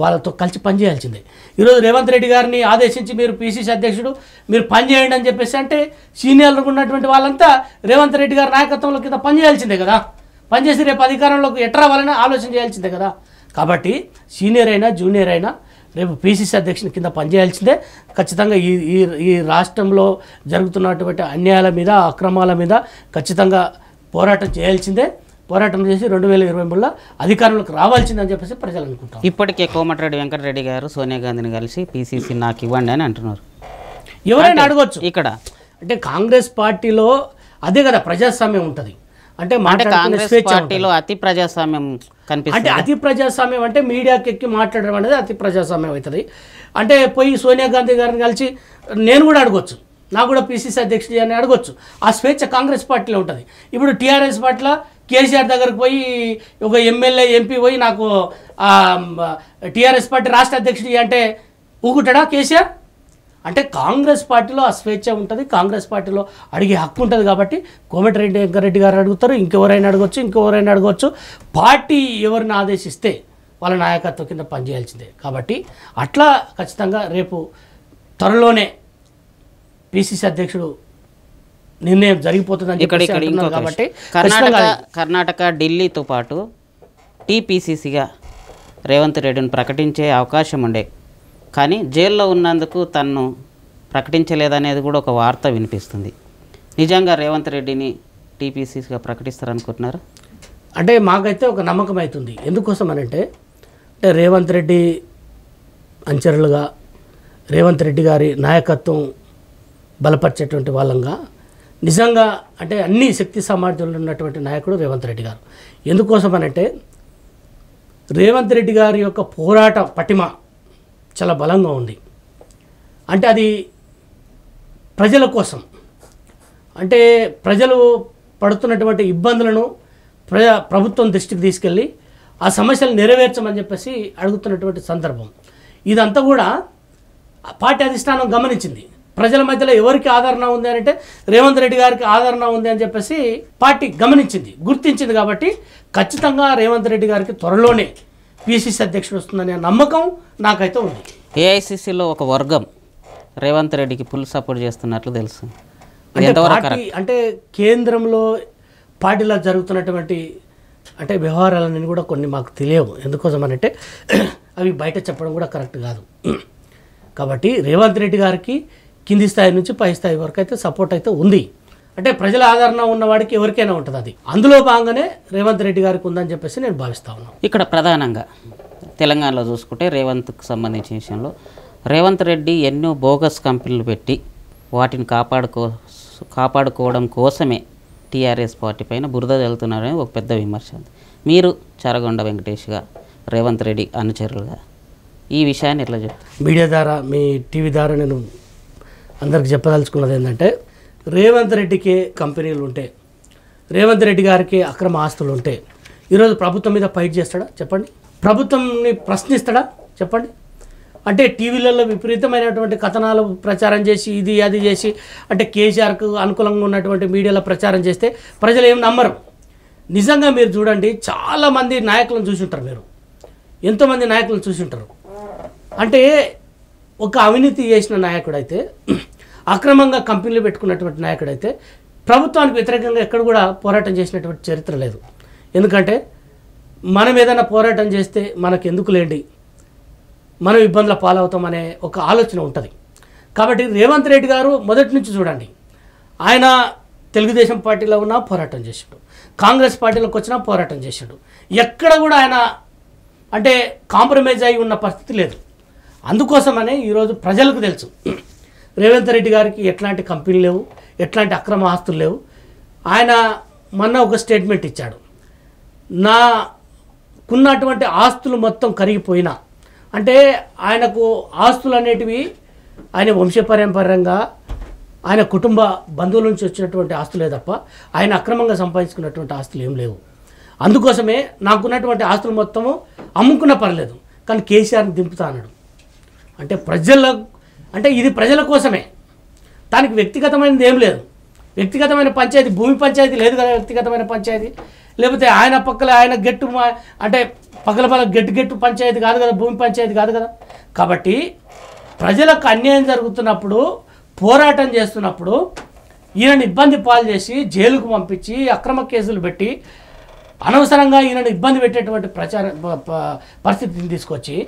వాళ్ళతో కలిసి పనిచేయాల్సిందే. ఈరోజు రేవంత్ రెడ్డి గారిని ఆదేశించి మీరు పీసీసీ అధ్యక్షుడు మీరు పనిచేయండి అని చెప్పేసి అంటే సీనియర్లు ఉన్నటువంటి వాళ్ళంతా రేవంత్ రెడ్డి గారి నాయకత్వంలో కింద పనిచేయాల్సిందే కదా, పనిచేసి రేపు అధికారంలోకి ఎట్రావాలని ఆలోచన చేయాల్సిందే కదా. కాబట్టి సీనియర్ అయినా జూనియర్ అయినా రేపు పీసీసీ అధ్యక్షుని కింద పనిచేయాల్సిందే. ఖచ్చితంగా ఈ రాష్ట్రంలో జరుగుతున్నటువంటి అన్యాయాల మీద, అక్రమాల మీద ఖచ్చితంగా పోరాటం చేయాల్సిందే. పోరాటం చేసి 2023లో అధికారంలోకి రావాల్సిందని చెప్పేసి ప్రజలు అనుకుంటారు. ఇప్పటికే కోమటిరెడ్డి వెంకటరెడ్డి గారు సోనియా గాంధీని కలిసి పీసీసీ నాకు ఇవ్వండి అని అంటున్నారు. ఎవరైనా అడగొచ్చు ఇక్కడ. అంటే కాంగ్రెస్ పార్టీలో అదే కదా ప్రజాస్వామ్యం ఉంటుంది. అంటే కాంగ్రెస్ పార్టీలో అతి ప్రజాస్వామ్యం కనిపిస్తుంది. అంటే అతి ప్రజాస్వామ్యం అంటే మీడియాకి ఎక్కి మాట్లాడడం అనేది అతి ప్రజాస్వామ్యం అవుతుంది. అంటే పోయి సోనియా గాంధీ గారిని కలిసి నేను కూడా అడగొచ్చు, నాకు కూడా పీసీసీ అధ్యక్షుడు అని అడగొచ్చు. ఆ స్వేచ్ఛ కాంగ్రెస్ పార్టీలో ఉంటుంది. ఇప్పుడు టీఆర్ఎస్ పార్టీలో కేసీఆర్ దగ్గరకు పోయి ఒక ఎమ్మెల్యే ఎంపీ పోయి నాకు టీఆర్ఎస్ పార్టీ రాష్ట్ర అధ్యక్షుడు అంటే ఊగుంటాడా కేసీఆర్? అంటే కాంగ్రెస్ పార్టీలో ఆ స్వేచ్ఛ ఉంటుంది, కాంగ్రెస్ పార్టీలో అడిగే హక్కు ఉంటుంది. కాబట్టి కోమటిరెడ్డి వెంకరెడ్డి గారు అడుగుతారు, ఇంకెవరైనా అడగవచ్చు. పార్టీ ఎవరిని ఆదేశిస్తే వాళ్ళ నాయకత్వం కింద పనిచేయాల్సిందే. కాబట్టి అట్లా ఖచ్చితంగా రేపు త్వరలోనే పీసీసీ అధ్యక్షుడు నిర్ణయం జరిగిపోతుందని చెప్పి కాబట్టి కర్ణాటక ఢిల్లీతో పాటు టీపీసీసీగా రేవంత్ రెడ్డిని ప్రకటించే అవకాశం ఉండే, కానీ జైల్లో ఉన్నందుకు తన్ను ప్రకటించలేదనేది కూడా ఒక వార్త వినిపిస్తుంది. నిజంగా రేవంత్ రెడ్డిని టీపీసీసీగా ప్రకటిస్తారనుకుంటున్నారు? అంటే మాకైతే ఒక నమ్మకం అవుతుంది. ఎందుకోసం అనంటే రేవంత్ రెడ్డి అనుచరులుగా రేవంత్ రెడ్డి గారి నాయకత్వం బలపరిచేటువంటి వాళ్ళంగా నిజంగా అంటే అన్ని శక్తి సామర్థ్యంలో ఉన్నటువంటి నాయకుడు రేవంత్ రెడ్డి గారు. ఎందుకోసం అనంటే రేవంత్ రెడ్డి గారి యొక్క పోరాట పటిమ చాలా బలంగా ఉంది. అంటే అది ప్రజల కోసం, అంటే ప్రజలు పడుతున్నటువంటి ఇబ్బందులను ప్రభుత్వం దృష్టికి తీసుకెళ్ళి ఆ సమస్యలు నెరవేర్చమని చెప్పేసి అడుగుతున్నటువంటి సందర్భం. ఇదంతా కూడా పార్టీ అధిష్టానం గమనించింది. ప్రజల మధ్యలో ఎవరికి ఆదరణ ఉంది అంటే రేవంత్ రెడ్డి గారికి ఆదరణ ఉంది అని చెప్పేసి పార్టీ గమనించింది, గుర్తించింది. కాబట్టి ఖచ్చితంగా రేవంత్ రెడ్డి గారికి త్వరలోనే పీసీసీ అధ్యక్షుడు వస్తుందనే నమ్మకం నాకైతే ఉంది. ఏఐసీసీలో ఒక వర్గం రేవంత్ రెడ్డికి ఫుల్ సపోర్ట్ చేస్తున్నట్లు తెలుసు. అంటే కేంద్రంలో పార్టీలో జరుగుతున్నటువంటి అంటే వ్యవహారాలన్నీ కూడా కొన్ని మాకు తెలియవు. ఎందుకోసం అంటే అవి బయట చెప్పడం కూడా కరెక్ట్ కాదు. కాబట్టి రేవంత్ రెడ్డి గారికి కింది స్థాయి నుంచి పై స్థాయి వరకు అయితే సపోర్ట్ అయితే ఉంది. అంటే ప్రజల ఆదరణ ఉన్నవాడికి ఎవరికైనా ఉంటుంది. అది అందులో భాగంగానే రేవంత్ రెడ్డి గారికి ఉందని చెప్పేసి నేను భావిస్తా ఉన్నాను. ఇక్కడ ప్రధానంగా తెలంగాణలో చూసుకుంటే రేవంత్కు సంబంధించిన విషయంలో రేవంత్ రెడ్డి ఎన్నో బోగస్ కంపెనీలు పెట్టి వాటిని కాపాడుకోవడం కోసమే టీఆర్ఎస్ పార్టీ పైన బురద జల్లుతున్నారని ఒక పెద్ద విమర్శ ఉంది. మీరు చరగొండ వెంకటేష్గా రేవంత్ రెడ్డి అనుచరులుగా ఈ విషయాన్ని ఎట్లా చెప్తారు? మీడియా ద్వారా మీ టీవీ ద్వారా నేను అందరికి చెప్పదలుచుకున్నది ఏంటంటే రేవంత్ రెడ్డికి కంపెనీలు ఉంటే, రేవంత్ రెడ్డి గారికి అక్రమ ఆస్తులు ఉంటే ఈరోజు ప్రభుత్వం మీద ఫైట్ చేస్తాడా చెప్పండి? ప్రభుత్వంని ప్రశ్నిస్తాడా చెప్పండి? అంటే టీవీలలో విపరీతమైనటువంటి కథనాలు ప్రచారం చేసి ఇది అది చేసి అంటే కేసీఆర్కు అనుకూలంగా ఉన్నటువంటి మీడియాలో ప్రచారం చేస్తే ప్రజలు ఏం నమ్మరు. నిజంగా మీరు చూడండి, చాలామంది నాయకులను చూసి ఉంటారు, మీరు ఎంతోమంది నాయకులను చూసి ఉంటారు. అంటే ఒక అవినీతి చేసిన నాయకుడైతే, అక్రమంగా కంపెనీలు పెట్టుకున్నటువంటి నాయకుడైతే ప్రభుత్వానికి వ్యతిరేకంగా ఎక్కడ కూడా పోరాటం చేసినటువంటి చరిత్ర లేదు. ఎందుకంటే మనం ఏదైనా పోరాటం చేస్తే మనకు ఎందుకు లేండి, మనం ఇబ్బందుల పాలవుతామనే ఒక ఆలోచన ఉంటుంది. కాబట్టి రేవంత్ రెడ్డి గారు మొదటి నుంచి చూడండి, ఆయన తెలుగుదేశం పార్టీలో ఉన్నా పోరాటం చేసాడు, కాంగ్రెస్ పార్టీలోకి వచ్చినా పోరాటం చేసాడు. ఎక్కడ కూడా ఆయన అంటే కాంప్రమైజ్ అయి ఉన్న పరిస్థితి లేదు. అందుకోసమనే ఈరోజు ప్రజలకు తెలుసు రేవంత్ రెడ్డి గారికి ఎట్లాంటి కంపెనీలు లేవు, ఎట్లాంటి అక్రమ ఆస్తులు లేవు. ఆయన మొన్న ఒక స్టేట్మెంట్ ఇచ్చాడు, నాకున్నటువంటి ఆస్తులు మొత్తం కరిగిపోయినా, అంటే ఆయనకు ఆస్తులు అనేటివి ఆయన వంశపారంపర్యంగా ఆయన కుటుంబ బంధువుల నుంచి వచ్చినటువంటి ఆస్తులే తప్ప ఆయన అక్రమంగా సంపాదించుకున్నటువంటి ఆస్తులు ఏం లేవు. అందుకోసమే నాకున్నటువంటి ఆస్తులు మొత్తము అమ్ముకున్నా పర్లేదు, కానీ కేసీఆర్ని దింపుతా అన్నాడు. అంటే ఇది ప్రజల కోసమే, దానికి వ్యక్తిగతమైనది ఏం లేదు. వ్యక్తిగతమైన పంచాయతీ, భూమి పంచాయతీ లేదు కదా, వ్యక్తిగతమైన పంచాయతీ లేకపోతే ఆయన పక్కల ఆయన గెట్టు అంటే పక్కల గెట్టు పంచాయతీ కాదు కదా, భూమి పంచాయతీ కాదు కదా. కాబట్టి ప్రజలకు అన్యాయం జరుగుతున్నప్పుడు, పోరాటం చేస్తున్నప్పుడు ఈయనను ఇబ్బంది పాలు చేసి జైలుకు పంపించి అక్రమ కేసులు పెట్టి అనవసరంగా ఈయనను ఇబ్బంది పెట్టేటువంటి పరిస్థితిని తీసుకొచ్చి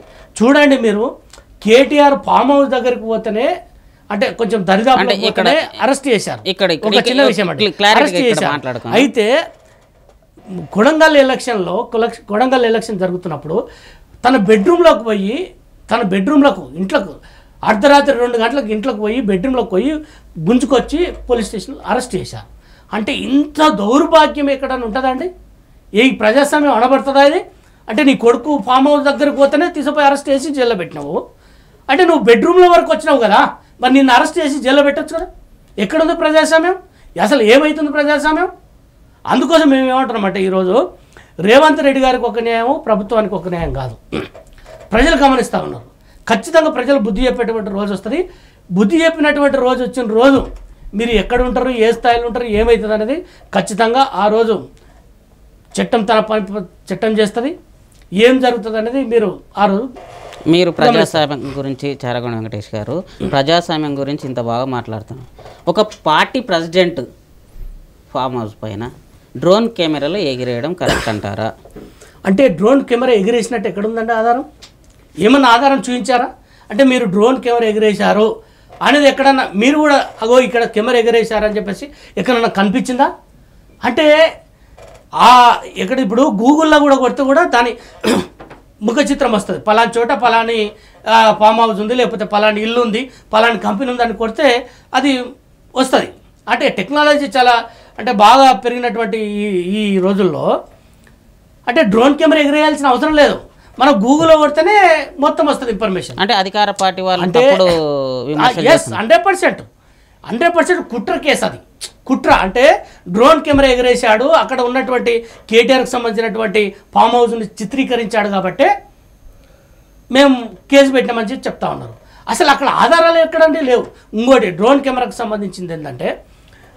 చూడండి. మీరు కేటీఆర్ ఫామ్ హౌస్ దగ్గరికి పోతేనే అంటే కొంచెం దరిదాపులో పోతేనే అరెస్ట్ చేశారు. ఒక చిన్న విషయం, అరెస్ట్ చేశారు. అయితే కొడంగల్ ఎలక్షన్ జరుగుతున్నప్పుడు తన బెడ్రూమ్లోకి ఇంట్లోకి అర్ధరాత్రి 2 గంటలకు ఇంట్లోకి పోయి బెడ్రూమ్లోకి పోయి గుంజుకొచ్చి పోలీస్ స్టేషన్లో అరెస్ట్ చేశారు. అంటే ఇంత దౌర్భాగ్యం ఎక్కడన్నా ఉంటుందండి? ఏ ప్రజాస్వామ్యం అనబడుతుందా ఇది? అంటే నీ కొడుకు ఫామ్ హౌస్ దగ్గరకు పోతేనే తీసుకుపోయి అరెస్ట్ చేసి జైల్లో పెట్టినావు. అంటే నువ్వు బెడ్రూమ్లో వరకు వచ్చినావు కదా, మరి నిన్ను అరెస్ట్ చేసి జైల్లో పెట్టచ్చు కదా. ఎక్కడుంది ప్రజాస్వామ్యం? అసలు ఏమవుతుంది ప్రజాస్వామ్యం? అందుకోసం మేము ఏమంటున్నామంటే ఈరోజు రేవంత్ రెడ్డి గారికి ఒక న్యాయం, ప్రభుత్వానికి ఒక న్యాయం కాదు. ప్రజలు గమనిస్తూ ఉన్నారు. ఖచ్చితంగా ప్రజలు బుద్ధి చెప్పేటువంటి రోజు వస్తుంది. బుద్ధి చెప్పినటువంటి రోజు వచ్చిన రోజు మీరు ఎక్కడ ఉంటారు, ఏ స్థాయిలో ఉంటారు, ఏమవుతుంది అనేది ఖచ్చితంగా ఆ రోజు చట్టం తన చట్టం చేస్తుంది. ఏం జరుగుతుంది అనేది మీరు ఆ రోజు మీరు ప్రజాస్వామ్యం గురించి చారగొండ వెంకటేష్ గారు ప్రజాస్వామ్యం గురించి ఇంత బాగా మాట్లాడుతున్నారు. ఒక పార్టీ ప్రెసిడెంట్ ఫామ్ హౌస్ పైన డ్రోన్ కెమెరాలో ఎగిరేయడం కరెక్ట్ అంటారా? అంటే డ్రోన్ కెమెరా ఎగిరేసినట్టు ఎక్కడుందంటే ఆధారం ఏమన్నా ఆధారం చూపించారా? అంటే మీరు డ్రోన్ కెమెరా ఎగిరేశారు అనేది ఎక్కడన్నా మీరు కూడా అగో ఇక్కడ కెమెరా ఎగిరేశారని చెప్పేసి ఎక్కడన్నా కనిపించిందా? అంటే ఎక్కడ ఇప్పుడు గూగుల్లో కూడా కొడితే కూడా దాని ముఖ చిత్రం వస్తుంది. పలాని చోట పలాని ఫామ్ హౌస్ ఉంది, లేకపోతే పలాని ఇల్లు ఉంది, పలాని కంపెనీ ఉందని కొడితే అది వస్తుంది. అంటే టెక్నాలజీ చాలా అంటే బాగా పెరిగినటువంటి ఈ రోజుల్లో అంటే డ్రోన్ కెమెరా ఎగిరేయాల్సిన అవసరం లేదు. మనం గూగుల్లో కొడితేనే మొత్తం వస్తుంది ఇన్ఫర్మేషన్. అంటే అధికార పార్టీ వాళ్ళు అంటే 100% కుట్ర కేసు. అది కుట్ర అంటే డ్రోన్ కెమెరా ఎగిరేశాడు, అక్కడ ఉన్నటువంటి కేటీఆర్కి సంబంధించినటువంటి ఫామ్ హౌస్ని చిత్రీకరించాడు కాబట్టి మేము కేసు పెట్టామని చెప్పి చెప్తా ఉన్నారు. అసలు అక్కడ ఆధారాలు ఎక్కడండి? లేవు. ఇంకోటి డ్రోన్ కెమెరాకు సంబంధించింది ఏంటంటే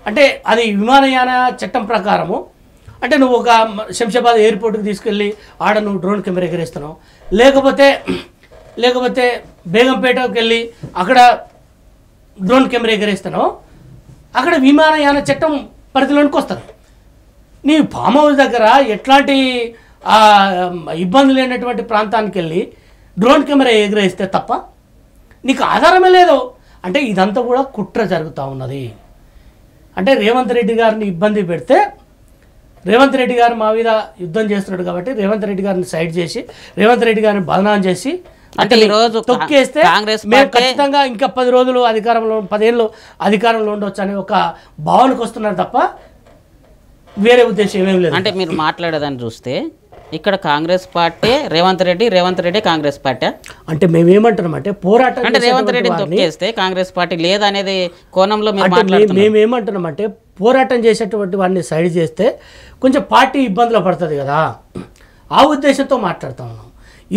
అంటే అది విమానయాన చట్టం ప్రకారము అంటే నువ్వు ఒక శంషాబాద్ ఎయిర్పోర్ట్కి తీసుకెళ్ళి ఆడ నువ్వు డ్రోన్ కెమెరా ఎగిరేస్తున్నావు, లేకపోతే బేగంపేటకి వెళ్ళి అక్కడ డ్రోన్ కెమెరా ఎగిరేస్తున్నావు, అక్కడ విమానయాన చట్టం పరిధిలోనికి వస్తుంది. నీ ఫామ్ హౌస్ దగ్గర ఎట్లాంటి ఇబ్బంది లేనటువంటి ప్రాంతానికి వెళ్ళి డ్రోన్ కెమెరా ఎగిరేస్తే తప్ప నీకు ఆధారమే లేదు. అంటే ఇదంతా కూడా కుట్ర జరుగుతూ ఉన్నది. అంటే రేవంత్ రెడ్డి గారిని ఇబ్బంది పెడితే రేవంత్ రెడ్డి గారు మా మీద యుద్ధం చేస్తున్నాడు కాబట్టి రేవంత్ రెడ్డి గారిని సైడ్ చేసి రేవంత్ రెడ్డి గారిని బదనాం చేసి అంటే ఈరోజు తొక్కేస్తే మేము ఖచ్చితంగా ఇంకా 10 రోజులు అధికారంలో 10 ఏళ్ళు అధికారంలో ఉండొచ్చు అనే ఒక భావనకు వస్తున్నారు తప్ప వేరే ఉద్దేశం ఏమేమి లేదు. అంటే మీరు మాట్లాడేదాన్ని చూస్తే ఇక్కడ కాంగ్రెస్ పార్టీ రేవంత్ రెడ్డి కాంగ్రెస్ పార్టీ అంటే మేమేమంటున్నాం అంటే పోరాటం అంటే రేవంత్ రెడ్డిని తొక్కేస్తే కాంగ్రెస్ పార్టీ లేదనేది కోణంలో మేమేమంటున్నాం అంటే పోరాటం చేసేటువంటి వాడిని సైడ్ చేస్తే కొంచెం పార్టీ ఇబ్బందులు పడుతుంది కదా, ఆ ఉద్దేశంతో మాట్లాడుతూ ఉన్నాం.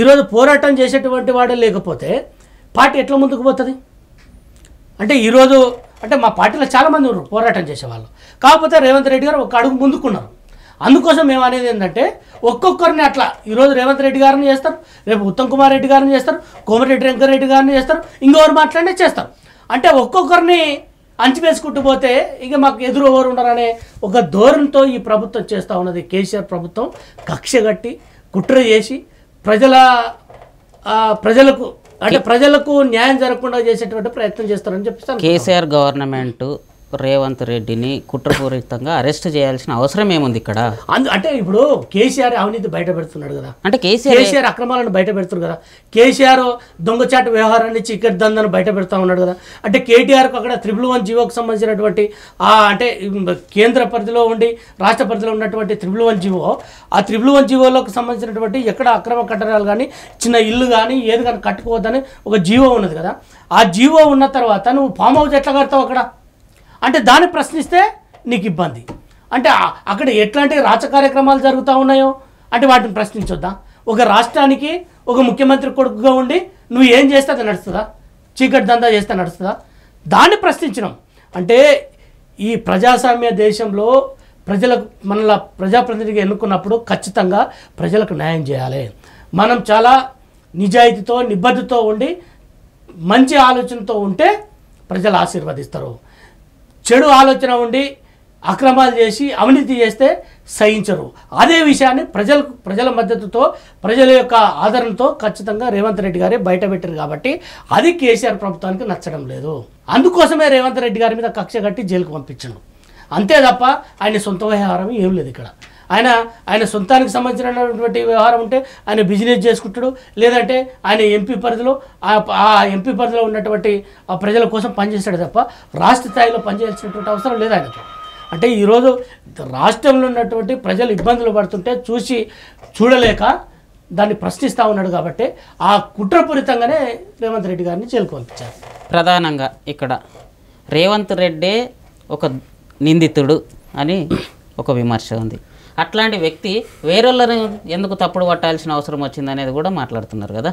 ఈరోజు పోరాటం చేసేటువంటి వాడే లేకపోతే పార్టీ ఎట్లా ముందుకు పోతుంది? అంటే ఈరోజు అంటే మా పార్టీలో చాలామంది ఉన్నారు పోరాటం చేసేవాళ్ళు, కాకపోతే రేవంత్ రెడ్డి గారు ఒక అడుగు ముందుకున్నారు. అందుకోసం మేము అనేది ఏంటంటే ఒక్కొక్కరిని అట్లా ఈరోజు రేవంత్ రెడ్డి గారిని చేస్తారు, రేపు ఉత్తమ్ కుమార్ రెడ్డి గారిని చేస్తారు, కోమటిరెడ్డి వెంకటరెడ్డి గారిని చేస్తారు, ఇంకొకరు మాట్లాడినే చేస్తారు. అంటే ఒక్కొక్కరిని అంచివేసుకుంటూ పోతే ఇక మాకు ఎదురు ఎవరు ఉండరనే ఒక ధోరణితో ఈ ప్రభుత్వం చేస్తూ ఉన్నది. కేసీఆర్ ప్రభుత్వం కక్షగట్టి కుట్ర చేసి ప్రజలకు అంటే ప్రజలకు న్యాయం జరగకుండా చేసేటువంటి ప్రయత్నం చేస్తారని చెప్తాను. కేసీఆర్ గవర్నమెంట్ రేవంత్ రెడ్డిని కుట్రపూరితంగా అరెస్ట్ చేయాల్సిన అవసరం ఏముంది ఇక్కడ? అంటే ఇప్పుడు కేసీఆర్ అవినీతి బయట పెడుతున్నాడు కదా, అంటే కేసీఆర్ అక్రమాలను బయట పెడుతున్నాడు కదా, కేసీఆర్ దొంగచాటు వ్యవహారాన్ని చీకటి దందాన్ని బయట పెడతా ఉన్నాడు కదా. అంటే కేటీఆర్కు అక్కడ 111 జీవోకు సంబంధించినటువంటి అంటే కేంద్ర పరిధిలో ఉండి రాష్ట్ర పరిధిలో ఉన్నటువంటి 111 జీవో ఆ 111 జీవోలకు సంబంధించినటువంటి ఎక్కడ అక్రమ కట్టడాలు కానీ చిన్న ఇల్లు కానీ ఏది కానీ కట్టుకోవద్దని ఒక జీవో ఉన్నది కదా. ఆ జీవో ఉన్న తర్వాత నువ్వు ఫామ్ హౌస్ ఎట్లా కడతావు అక్కడ? అంటే దాన్ని ప్రశ్నిస్తే నీకు ఇబ్బంది. అంటే అక్కడ ఎట్లాంటి రాచ కార్యక్రమాలు జరుగుతూ ఉన్నాయో అంటే వాటిని ప్రశ్నించొద్దా? ఒక రాష్ట్రానికి ఒక ముఖ్యమంత్రి కొడుకుగా ఉండి నువ్వు ఏం చేస్తే అది నడుస్తుందా? చీకటి దందా చేస్తే నడుస్తుందా? దాన్ని ప్రశ్నించడం అంటే ఈ ప్రజాస్వామ్య దేశంలో ప్రజలకు మనలా ప్రజాప్రతినిధిగా ఎన్నుకున్నప్పుడు ఖచ్చితంగా ప్రజలకు న్యాయం చేయాలి. మనం చాలా నిజాయితీతో నిబద్ధతో ఉండి మంచి ఆలోచనతో ఉంటే ప్రజలు ఆశీర్వదిస్తారు. చెడు ఆలోచన ఉండి అక్రమాలు చేసి అవినీతి చేస్తే సహించరు. అదే విషయాన్ని ప్రజల మద్దతుతో ప్రజల యొక్క ఆదరణతో ఖచ్చితంగా రేవంత్ రెడ్డి గారే బయటపెట్టారు కాబట్టి అది కేసీఆర్ ప్రభుత్వానికి నచ్చడం లేదు. అందుకోసమే రేవంత్ రెడ్డి గారి మీద కక్ష కట్టి జైలుకు పంపించండు, అంతే తప్ప ఆయన సొంత వ్యవహారం ఏం లేదు ఇక్కడ. ఆయన ఆయన సొంతానికి సంబంధించినటువంటి వ్యవహారం ఉంటే ఆయన బిజినెస్ చేసుకుంటాడు, లేదంటే ఆయన ఎంపీ పరిధిలో ఆ ఎంపీ పరిధిలో ఉన్నటువంటి ఆ ప్రజల కోసం పనిచేస్తాడు తప్ప రాష్ట్ర స్థాయిలో పనిచేయాల్సినటువంటి అవసరం లేదు ఆయనకు. అంటే ఈరోజు రాష్ట్రంలో ఉన్నటువంటి ప్రజలు ఇబ్బందులు పడుతుంటే చూసి చూడలేక దాన్ని ప్రశ్నిస్తూ ఉన్నాడు కాబట్టి ఆ కుట్రపూరితంగానే రేవంత్ రెడ్డి గారిని చేరుకోవాల్పించారు. ప్రధానంగా ఇక్కడ రేవంత్ రెడ్డే ఒక నిందితుడు అని ఒక విమర్శ ఉంది. అట్లాంటి వ్యక్తి వేరొల్లని ఎందుకు తప్పుడు పట్టాల్సిన అవసరం వచ్చింది అనేది కూడా మాట్లాడుతున్నారు కదా.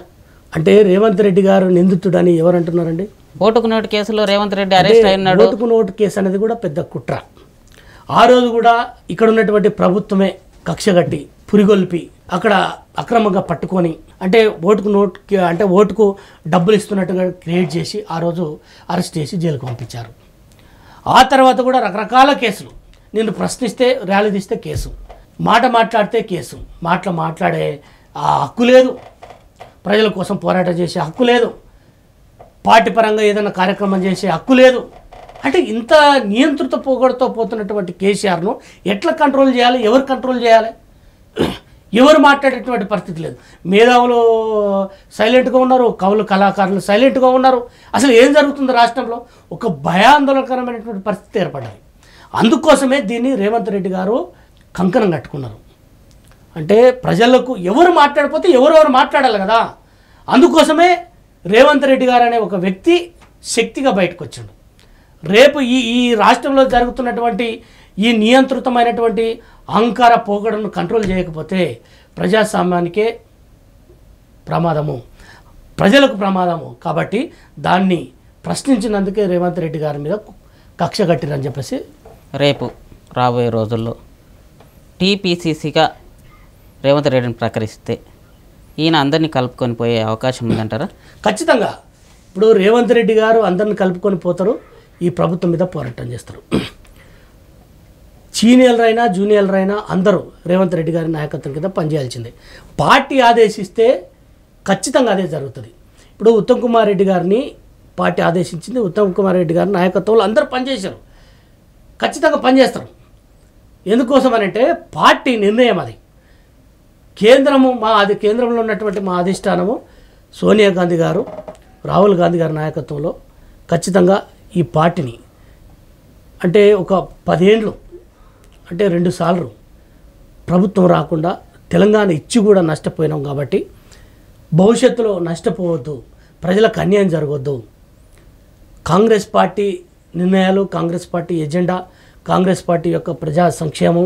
అంటే రేవంత్ రెడ్డి గారు నిందితుడు అని ఎవరు అంటున్నారండి? ఓటుకు నోటు కేసులో రేవంత్ రెడ్డి అరెస్ట్ అయినాడు. ఓటుకు నోటు కేసు అనేది కూడా పెద్ద కుట్ర. ఆ రోజు కూడా ఇక్కడ ఉన్నటువంటి ప్రభుత్వమే కక్షగట్టి పురిగొల్పి అక్కడ అక్రమంగా పట్టుకొని అంటే ఓటుకు నోటు అంటే ఓటుకు డబ్బులు ఇస్తున్నట్టుగా క్రియేట్ చేసి ఆ రోజు అరెస్ట్ చేసి జైలుకు పంపించారు. ఆ తర్వాత కూడా రకరకాల కేసులు, నిన్ను ప్రశ్నిస్తే ర్యాలీ తీస్తే కేసు, మాట మాట్లాడితే కేసు, మాట్లాడే ఆ హక్కు లేదు, ప్రజల కోసం పోరాటం చేసే హక్కు లేదు, పార్టీ పరంగా ఏదైనా కార్యక్రమం చేసే హక్కు లేదు. అంటే ఇంత నియంత్రిత పోగొడుతూ పోతున్నటువంటి కేసీఆర్ను ఎట్లా కంట్రోల్ చేయాలి? ఎవరు కంట్రోల్ చేయాలి? ఎవరు మాట్లాడేటువంటి పరిస్థితి లేదు. మేధావులు సైలెంట్గా ఉన్నారు, కవులు కళాకారులు సైలెంట్గా ఉన్నారు. అసలు ఏం జరుగుతుంది రాష్ట్రంలో ఒక భయాందోళనకరమైనటువంటి పరిస్థితి ఏర్పడాలి. అందుకోసమే దీన్ని రేవంత్ రెడ్డి గారు కంకణం కట్టుకున్నారు. అంటే ప్రజలకు ఎవరు మాట్లాడిపోతే ఎవరెవరు మాట్లాడాలి కదా, అందుకోసమే రేవంత్ రెడ్డి గారు అనే ఒక వ్యక్తి శక్తిగా బయటకు వచ్చాడు. రేపు ఈ ఈ రాష్ట్రంలో జరుగుతున్నటువంటి ఈ నియంత్రితమైనటువంటి అహంకార పోకడను కంట్రోల్ చేయకపోతే ప్రజాస్వామ్యానికే ప్రమాదము, ప్రజలకు ప్రమాదము. కాబట్టి దాన్ని ప్రశ్నించినందుకే రేవంత్ రెడ్డి గారి మీద కక్ష కట్టిరని చెప్పేసి రేపు రాబోయే రోజుల్లో టీపీసీసీగా రేవంత్ రెడ్డిని ప్రకటిస్తే ఈయన అందరినీ కలుపుకొని పోయే అవకాశం ఉందంటారా? ఖచ్చితంగా. ఇప్పుడు రేవంత్ రెడ్డి గారు అందరిని కలుపుకొని పోతారు, ఈ ప్రభుత్వం మీద పోరాటం చేస్తారు. సీనియర్లైనా జూనియర్లైనా అందరూ రేవంత్ రెడ్డి గారి నాయకత్వం కింద పనిచేయాల్సిందే. పార్టీ ఆదేశిస్తే ఖచ్చితంగా అదే జరుగుతుంది. ఇప్పుడు ఉత్తమ్ కుమార్ రెడ్డి గారిని పార్టీ ఆదేశించింది, ఉత్తమ్ కుమార్ రెడ్డి గారి నాయకత్వంలో అందరూ పనిచేశారు, ఖచ్చితంగా పనిచేస్తారు. ఎందుకోసం అనంటే పార్టీ నిర్ణయం అది. కేంద్రము కేంద్రంలో ఉన్నటువంటి మా అధిష్టానము సోనియా గాంధీ గారు, రాహుల్ గాంధీ గారి నాయకత్వంలో ఖచ్చితంగా ఈ పార్టీని అంటే ఒక 10 ఏళ్ళు అంటే 2 సార్లు ప్రభుత్వం రాకుండా తెలంగాణ ఇచ్చి కూడా నష్టపోయినాం కాబట్టి భవిష్యత్తులో నష్టపోవద్దు, ప్రజలకు అన్యాయం జరగవద్దు. కాంగ్రెస్ పార్టీ నిర్ణయాలు, Congress party agenda, Congress party యొక్క ప్రజా సంక్షేమం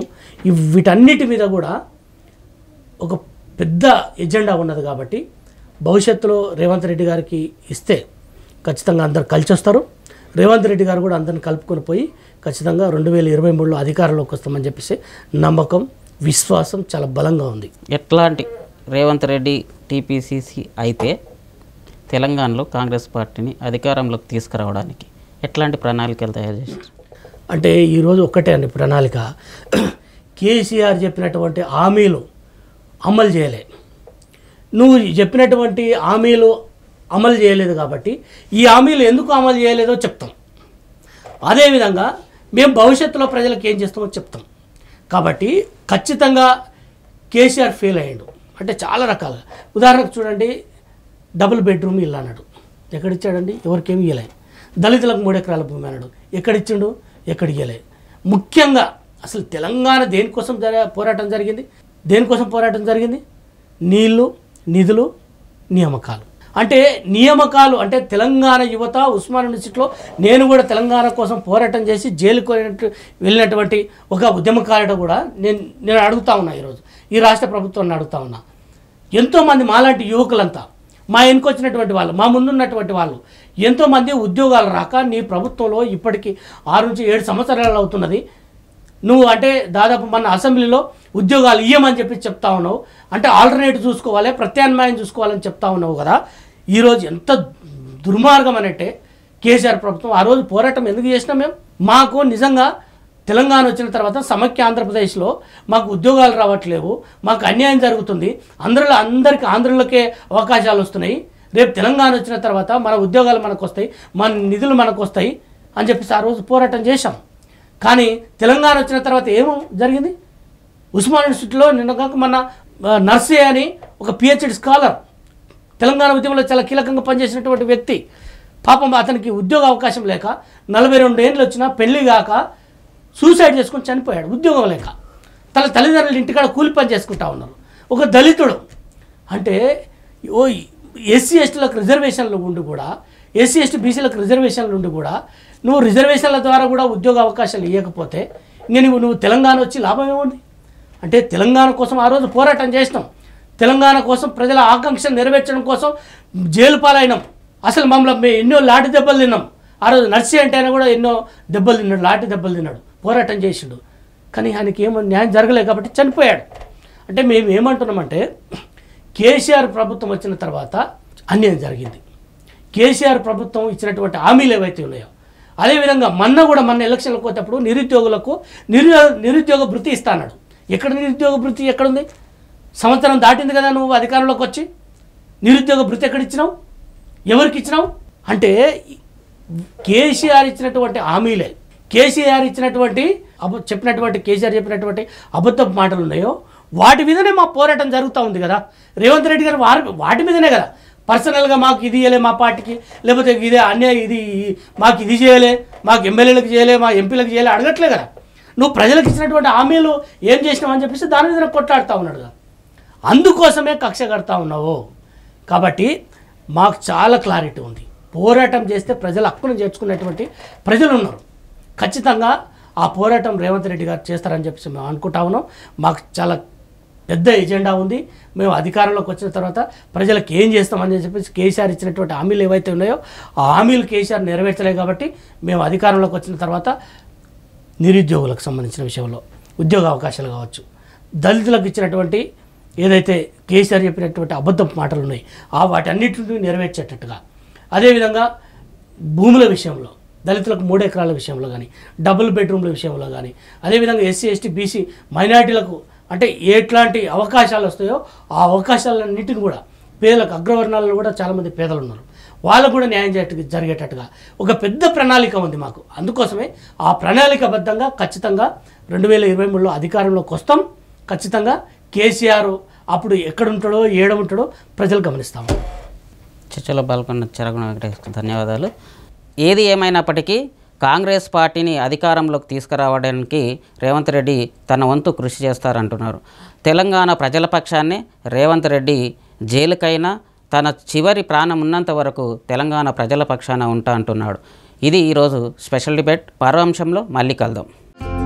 వీటన్నిటి మీద కూడా ఒక పెద్ద ఎజెండా ఉన్నది కాబట్టి భవిష్యత్తులో రేవంత్ రెడ్డి గారికి ఇస్తే ఖచ్చితంగా అందరు కలిసి వస్తారు. రేవంత్ రెడ్డి గారు కూడా అందరిని కలుపుకొని పోయి ఖచ్చితంగా 2023లో అధికారంలోకి వస్తామని చెప్పేసి నమ్మకం, విశ్వాసం చాలా బలంగా ఉంది. ఎట్లాంటి రేవంత్ రెడ్డి టీపీసీసీ అయితే తెలంగాణలో కాంగ్రెస్ పార్టీని అధికారంలోకి తీసుకురావడానికి ఎట్లాంటి ప్రణాళికలు తయారు చేశారు? అంటే ఈరోజు ఒక్కటే అండి ప్రణాళిక, కేసీఆర్ చెప్పినటువంటి హామీలు అమలు చేయలే. నువ్వు చెప్పినటువంటి హామీలు అమలు చేయలేదు కాబట్టి ఈ హామీలు ఎందుకు అమలు చేయలేదో చెప్తాం. అదేవిధంగా మేము భవిష్యత్తులో ప్రజలకు ఏం చేస్తామో చెప్తాం. కాబట్టి ఖచ్చితంగా కేసీఆర్ ఫెయిల్ అయ్యాడు అంటే చాలా రకాలుగా. ఉదాహరణకు చూడండి, డబుల్ బెడ్రూమ్ ఇల్లు అన్నాడు, ఎక్కడిచ్చాడండి? ఎవరికేమి ఇవ్వలేదు. దళితులకు 3 ఎకరాల భూమి అన్నాడు, ఎక్కడిచ్చిండు? ఎక్కడ ఇవ్వలేదు. ముఖ్యంగా అసలు తెలంగాణ దేనికోసం పోరాటం జరిగింది? నీళ్లు, నిధులు, నియామకాలు. అంటే నియామకాలు అంటే తెలంగాణ యువత ఉస్మాన్ యూనివర్సిటీలో నేను కూడా తెలంగాణ కోసం పోరాటం చేసి జైలుకు వెళ్ళినటువంటి ఒక ఉద్యమకారుడు కూడా నేను అడుగుతా ఉన్నా, ఈరోజు ఈ రాష్ట్ర ప్రభుత్వాన్ని అడుగుతా ఉన్నా. ఎంతోమంది మాలాంటి యువకులంతా, మా వెనుకొచ్చినటువంటి వాళ్ళు, మా ముందున్నటువంటి వాళ్ళు ఎంతోమంది ఉద్యోగాలు రాక నీ ప్రభుత్వంలో ఇప్పటికీ 6 నుంచి 7 సంవత్సరాలు అవుతున్నది. నువ్వు అంటే దాదాపు మన అసెంబ్లీలో ఉద్యోగాలు ఇవ్వమని చెప్పి చెప్తా ఉన్నావు, అంటే ఆల్టర్నేటివ్ చూసుకోవాలి, ప్రత్యామ్నాయం చూసుకోవాలని చెప్తా ఉన్నావు కదా. ఈరోజు ఎంత దుర్మార్గం అనంటే కేసీఆర్ ప్రభుత్వం ఆ రోజు పోరాటం ఎందుకు చేసినాం? మేము మాకు నిజంగా తెలంగాణ వచ్చిన తర్వాత సమైక్య ఆంధ్రప్రదేశ్లో మాకు ఉద్యోగాలు రావట్లేవు, మాకు అన్యాయం జరుగుతుంది, అందరికీ ఆంధ్రులకే అవకాశాలు వస్తున్నాయి, రేపు తెలంగాణ వచ్చిన తర్వాత మన ఉద్యోగాలు మనకు వస్తాయి, మన నిధులు మనకు వస్తాయి అని చెప్పేసి ఆ రోజు పోరాటం చేశాం. కానీ తెలంగాణ వచ్చిన తర్వాత ఏమో జరిగింది? ఉస్మాన్ ఇన్స్టిట్యూట్లో నిన్నగాక మన నర్సే అని ఒక పిహెచ్డి స్కాలర్ తెలంగాణ ఉద్యమంలో చాలా కీలకంగా పనిచేసినటువంటి వ్యక్తి పాపం అతనికి ఉద్యోగ అవకాశం లేక 42 ఏళ్ళు వచ్చినా పెళ్లి కాక సూసైడ్ చేసుకొని చనిపోయాడు ఉద్యోగం లేక తన తల్లిదండ్రులు ఇంటికాడ కూలి పని చేసుకుంటా ఉన్నారు ఒక దళితుడు అంటే ఓయ్ ఎస్సీ ఎస్టీలకు రిజర్వేషన్లు ఉండి కూడా ఎస్సీ ఎస్టీ బీసీలకు రిజర్వేషన్లు ఉండి కూడా నువ్వు రిజర్వేషన్ల ద్వారా కూడా ఉద్యోగ అవకాశాలు ఇవ్వకపోతే నువ్వు తెలంగాణ వచ్చి లాభం ఏముంది అంటే తెలంగాణ కోసం ఆ రోజు పోరాటం చేసినాం తెలంగాణ కోసం ప్రజల ఆకాంక్షను నెరవేర్చడం కోసం జైలు పాలైనాం అసలు మమ్మల్ని ఎన్నో లాఠీ దెబ్బలు తిన్నాం ఆ రోజు నర్సీ అంటే ఆయన కూడా ఎన్నో దెబ్బలు తిన్నాడు లాఠీ దెబ్బలు తిన్నాడు పోరాటం చేసిండు కానీ ఆయనకి ఏమో న్యాయం జరగలేదు కాబట్టి చనిపోయాడు అంటే మేము ఏమంటున్నామంటే కేసీఆర్ ప్రభుత్వం వచ్చిన తర్వాత అన్యాయం జరిగింది కేసీఆర్ ప్రభుత్వం ఇచ్చినటువంటి హామీలు ఏవైతే ఉన్నాయో అదేవిధంగా మొన్న ఎలక్షన్లకు పోతేప్పుడు నిరుద్యోగులకు నిరుద్యోగ భృతి ఇస్తాడు ఎక్కడ నిరుద్యోగ భృతి ఎక్కడుంది సంవత్సరం దాటింది కదా నువ్వు అధికారంలోకి వచ్చి నిరుద్యోగ భృతి ఎక్కడ ఇచ్చినావు ఎవరికి ఇచ్చినావు అంటే కేసీఆర్ ఇచ్చినటువంటి హామీలే కేసీఆర్ ఇచ్చినటువంటి చెప్పినటువంటి కేసీఆర్ చెప్పినటువంటి అబద్ధపు మాటలు ఉన్నాయో వాటి మీదనే మా పోరాటం జరుగుతూ ఉంది కదా రేవంత్ రెడ్డి గారు వాటి మీదనే కదా పర్సనల్గా మాకు ఇది ఇవ్వలే మా పార్టీకి లేకపోతే ఇదే అన్యాయం ఇది మాకు ఇది చేయలే మాకు ఎమ్మెల్యేలకు చేయలే మా ఎంపీలకు చేయలే అడగట్లే కదా నువ్వు ప్రజలకు ఇచ్చినటువంటి హామీలు ఏం చేసినావు అని చెప్పేసి దాని మీద కొట్లాడుతూ ఉన్నాడు కదా అందుకోసమే కక్ష కడతా ఉన్నావు కాబట్టి మాకు చాలా క్లారిటీ ఉంది పోరాటం చేస్తే ప్రజల హక్కును చేర్చుకునేటువంటి ప్రజలు ఉన్నారు ఖచ్చితంగా ఆ పోరాటం రేవంత్ రెడ్డి గారు చేస్తారని చెప్పేసి మేము అనుకుంటా ఉన్నాం మాకు చాలా పెద్ద ఎజెండా ఉంది మేము అధికారంలోకి వచ్చిన తర్వాత ప్రజలకు ఏం చేస్తామని చెప్పేసి కేసీఆర్ ఇచ్చినటువంటి హామీలు ఏవైతే ఉన్నాయో ఆ హామీలు కేసీఆర్ నెరవేర్చలేదు కాబట్టి మేము అధికారంలోకి వచ్చిన తర్వాత నిరుద్యోగులకు సంబంధించిన విషయంలో ఉద్యోగ అవకాశాలు కావచ్చు దళితులకు ఇచ్చినటువంటి ఏదైతే కేసీఆర్ చెప్పినటువంటి అబద్ధపు మాటలు ఉన్నాయి ఆ వాటన్నిటిని నెరవేర్చేటట్టుగా అదేవిధంగా భూముల విషయంలో దళితులకు 3 ఎకరాల విషయంలో కానీ డబుల్ బెడ్రూమ్ల విషయంలో కానీ అదేవిధంగా ఎస్సీ ఎస్టీ బీసీ మైనార్టీలకు అంటే ఎట్లాంటి అవకాశాలు వస్తాయో ఆ అవకాశాలన్నింటిని కూడా పేదలకు అగ్రవర్ణాలలో కూడా చాలామంది పేదలు ఉన్నారు వాళ్ళకు కూడా న్యాయం జరిగేటట్టుగా ఒక పెద్ద ప్రణాళిక ఉంది మాకు అందుకోసమే ఆ ప్రణాళికబద్ధంగా ఖచ్చితంగా 2023లో అధికారంలోకి వస్తాం ఖచ్చితంగా కేసీఆర్ అప్పుడు ఎక్కడుంటాడో ఏడముంటాడో ప్రజలు గమనిస్తాము చర్చలో పాల్గొన్న చరగొండ వెంకటేష్కి ధన్యవాదాలు ఏది ఏమైనప్పటికీ కాంగ్రెస్ పార్టీని అధికారంలోకి తీసుకురావడానికి రేవంత్ రెడ్డి తన వంతు కృషి చేస్తారంటున్నారు తెలంగాణ ప్రజల పక్షాన్ని రేవంత్ రెడ్డి జైలుకైనా తన చివరి ప్రాణం ఉన్నంత వరకు తెలంగాణ ప్రజల పక్షాన ఉంటా అంటున్నాడు ఇది ఈరోజు స్పెషల్ డిబేట్ పర్వాంశంలో మళ్ళీ కలుద్దాం.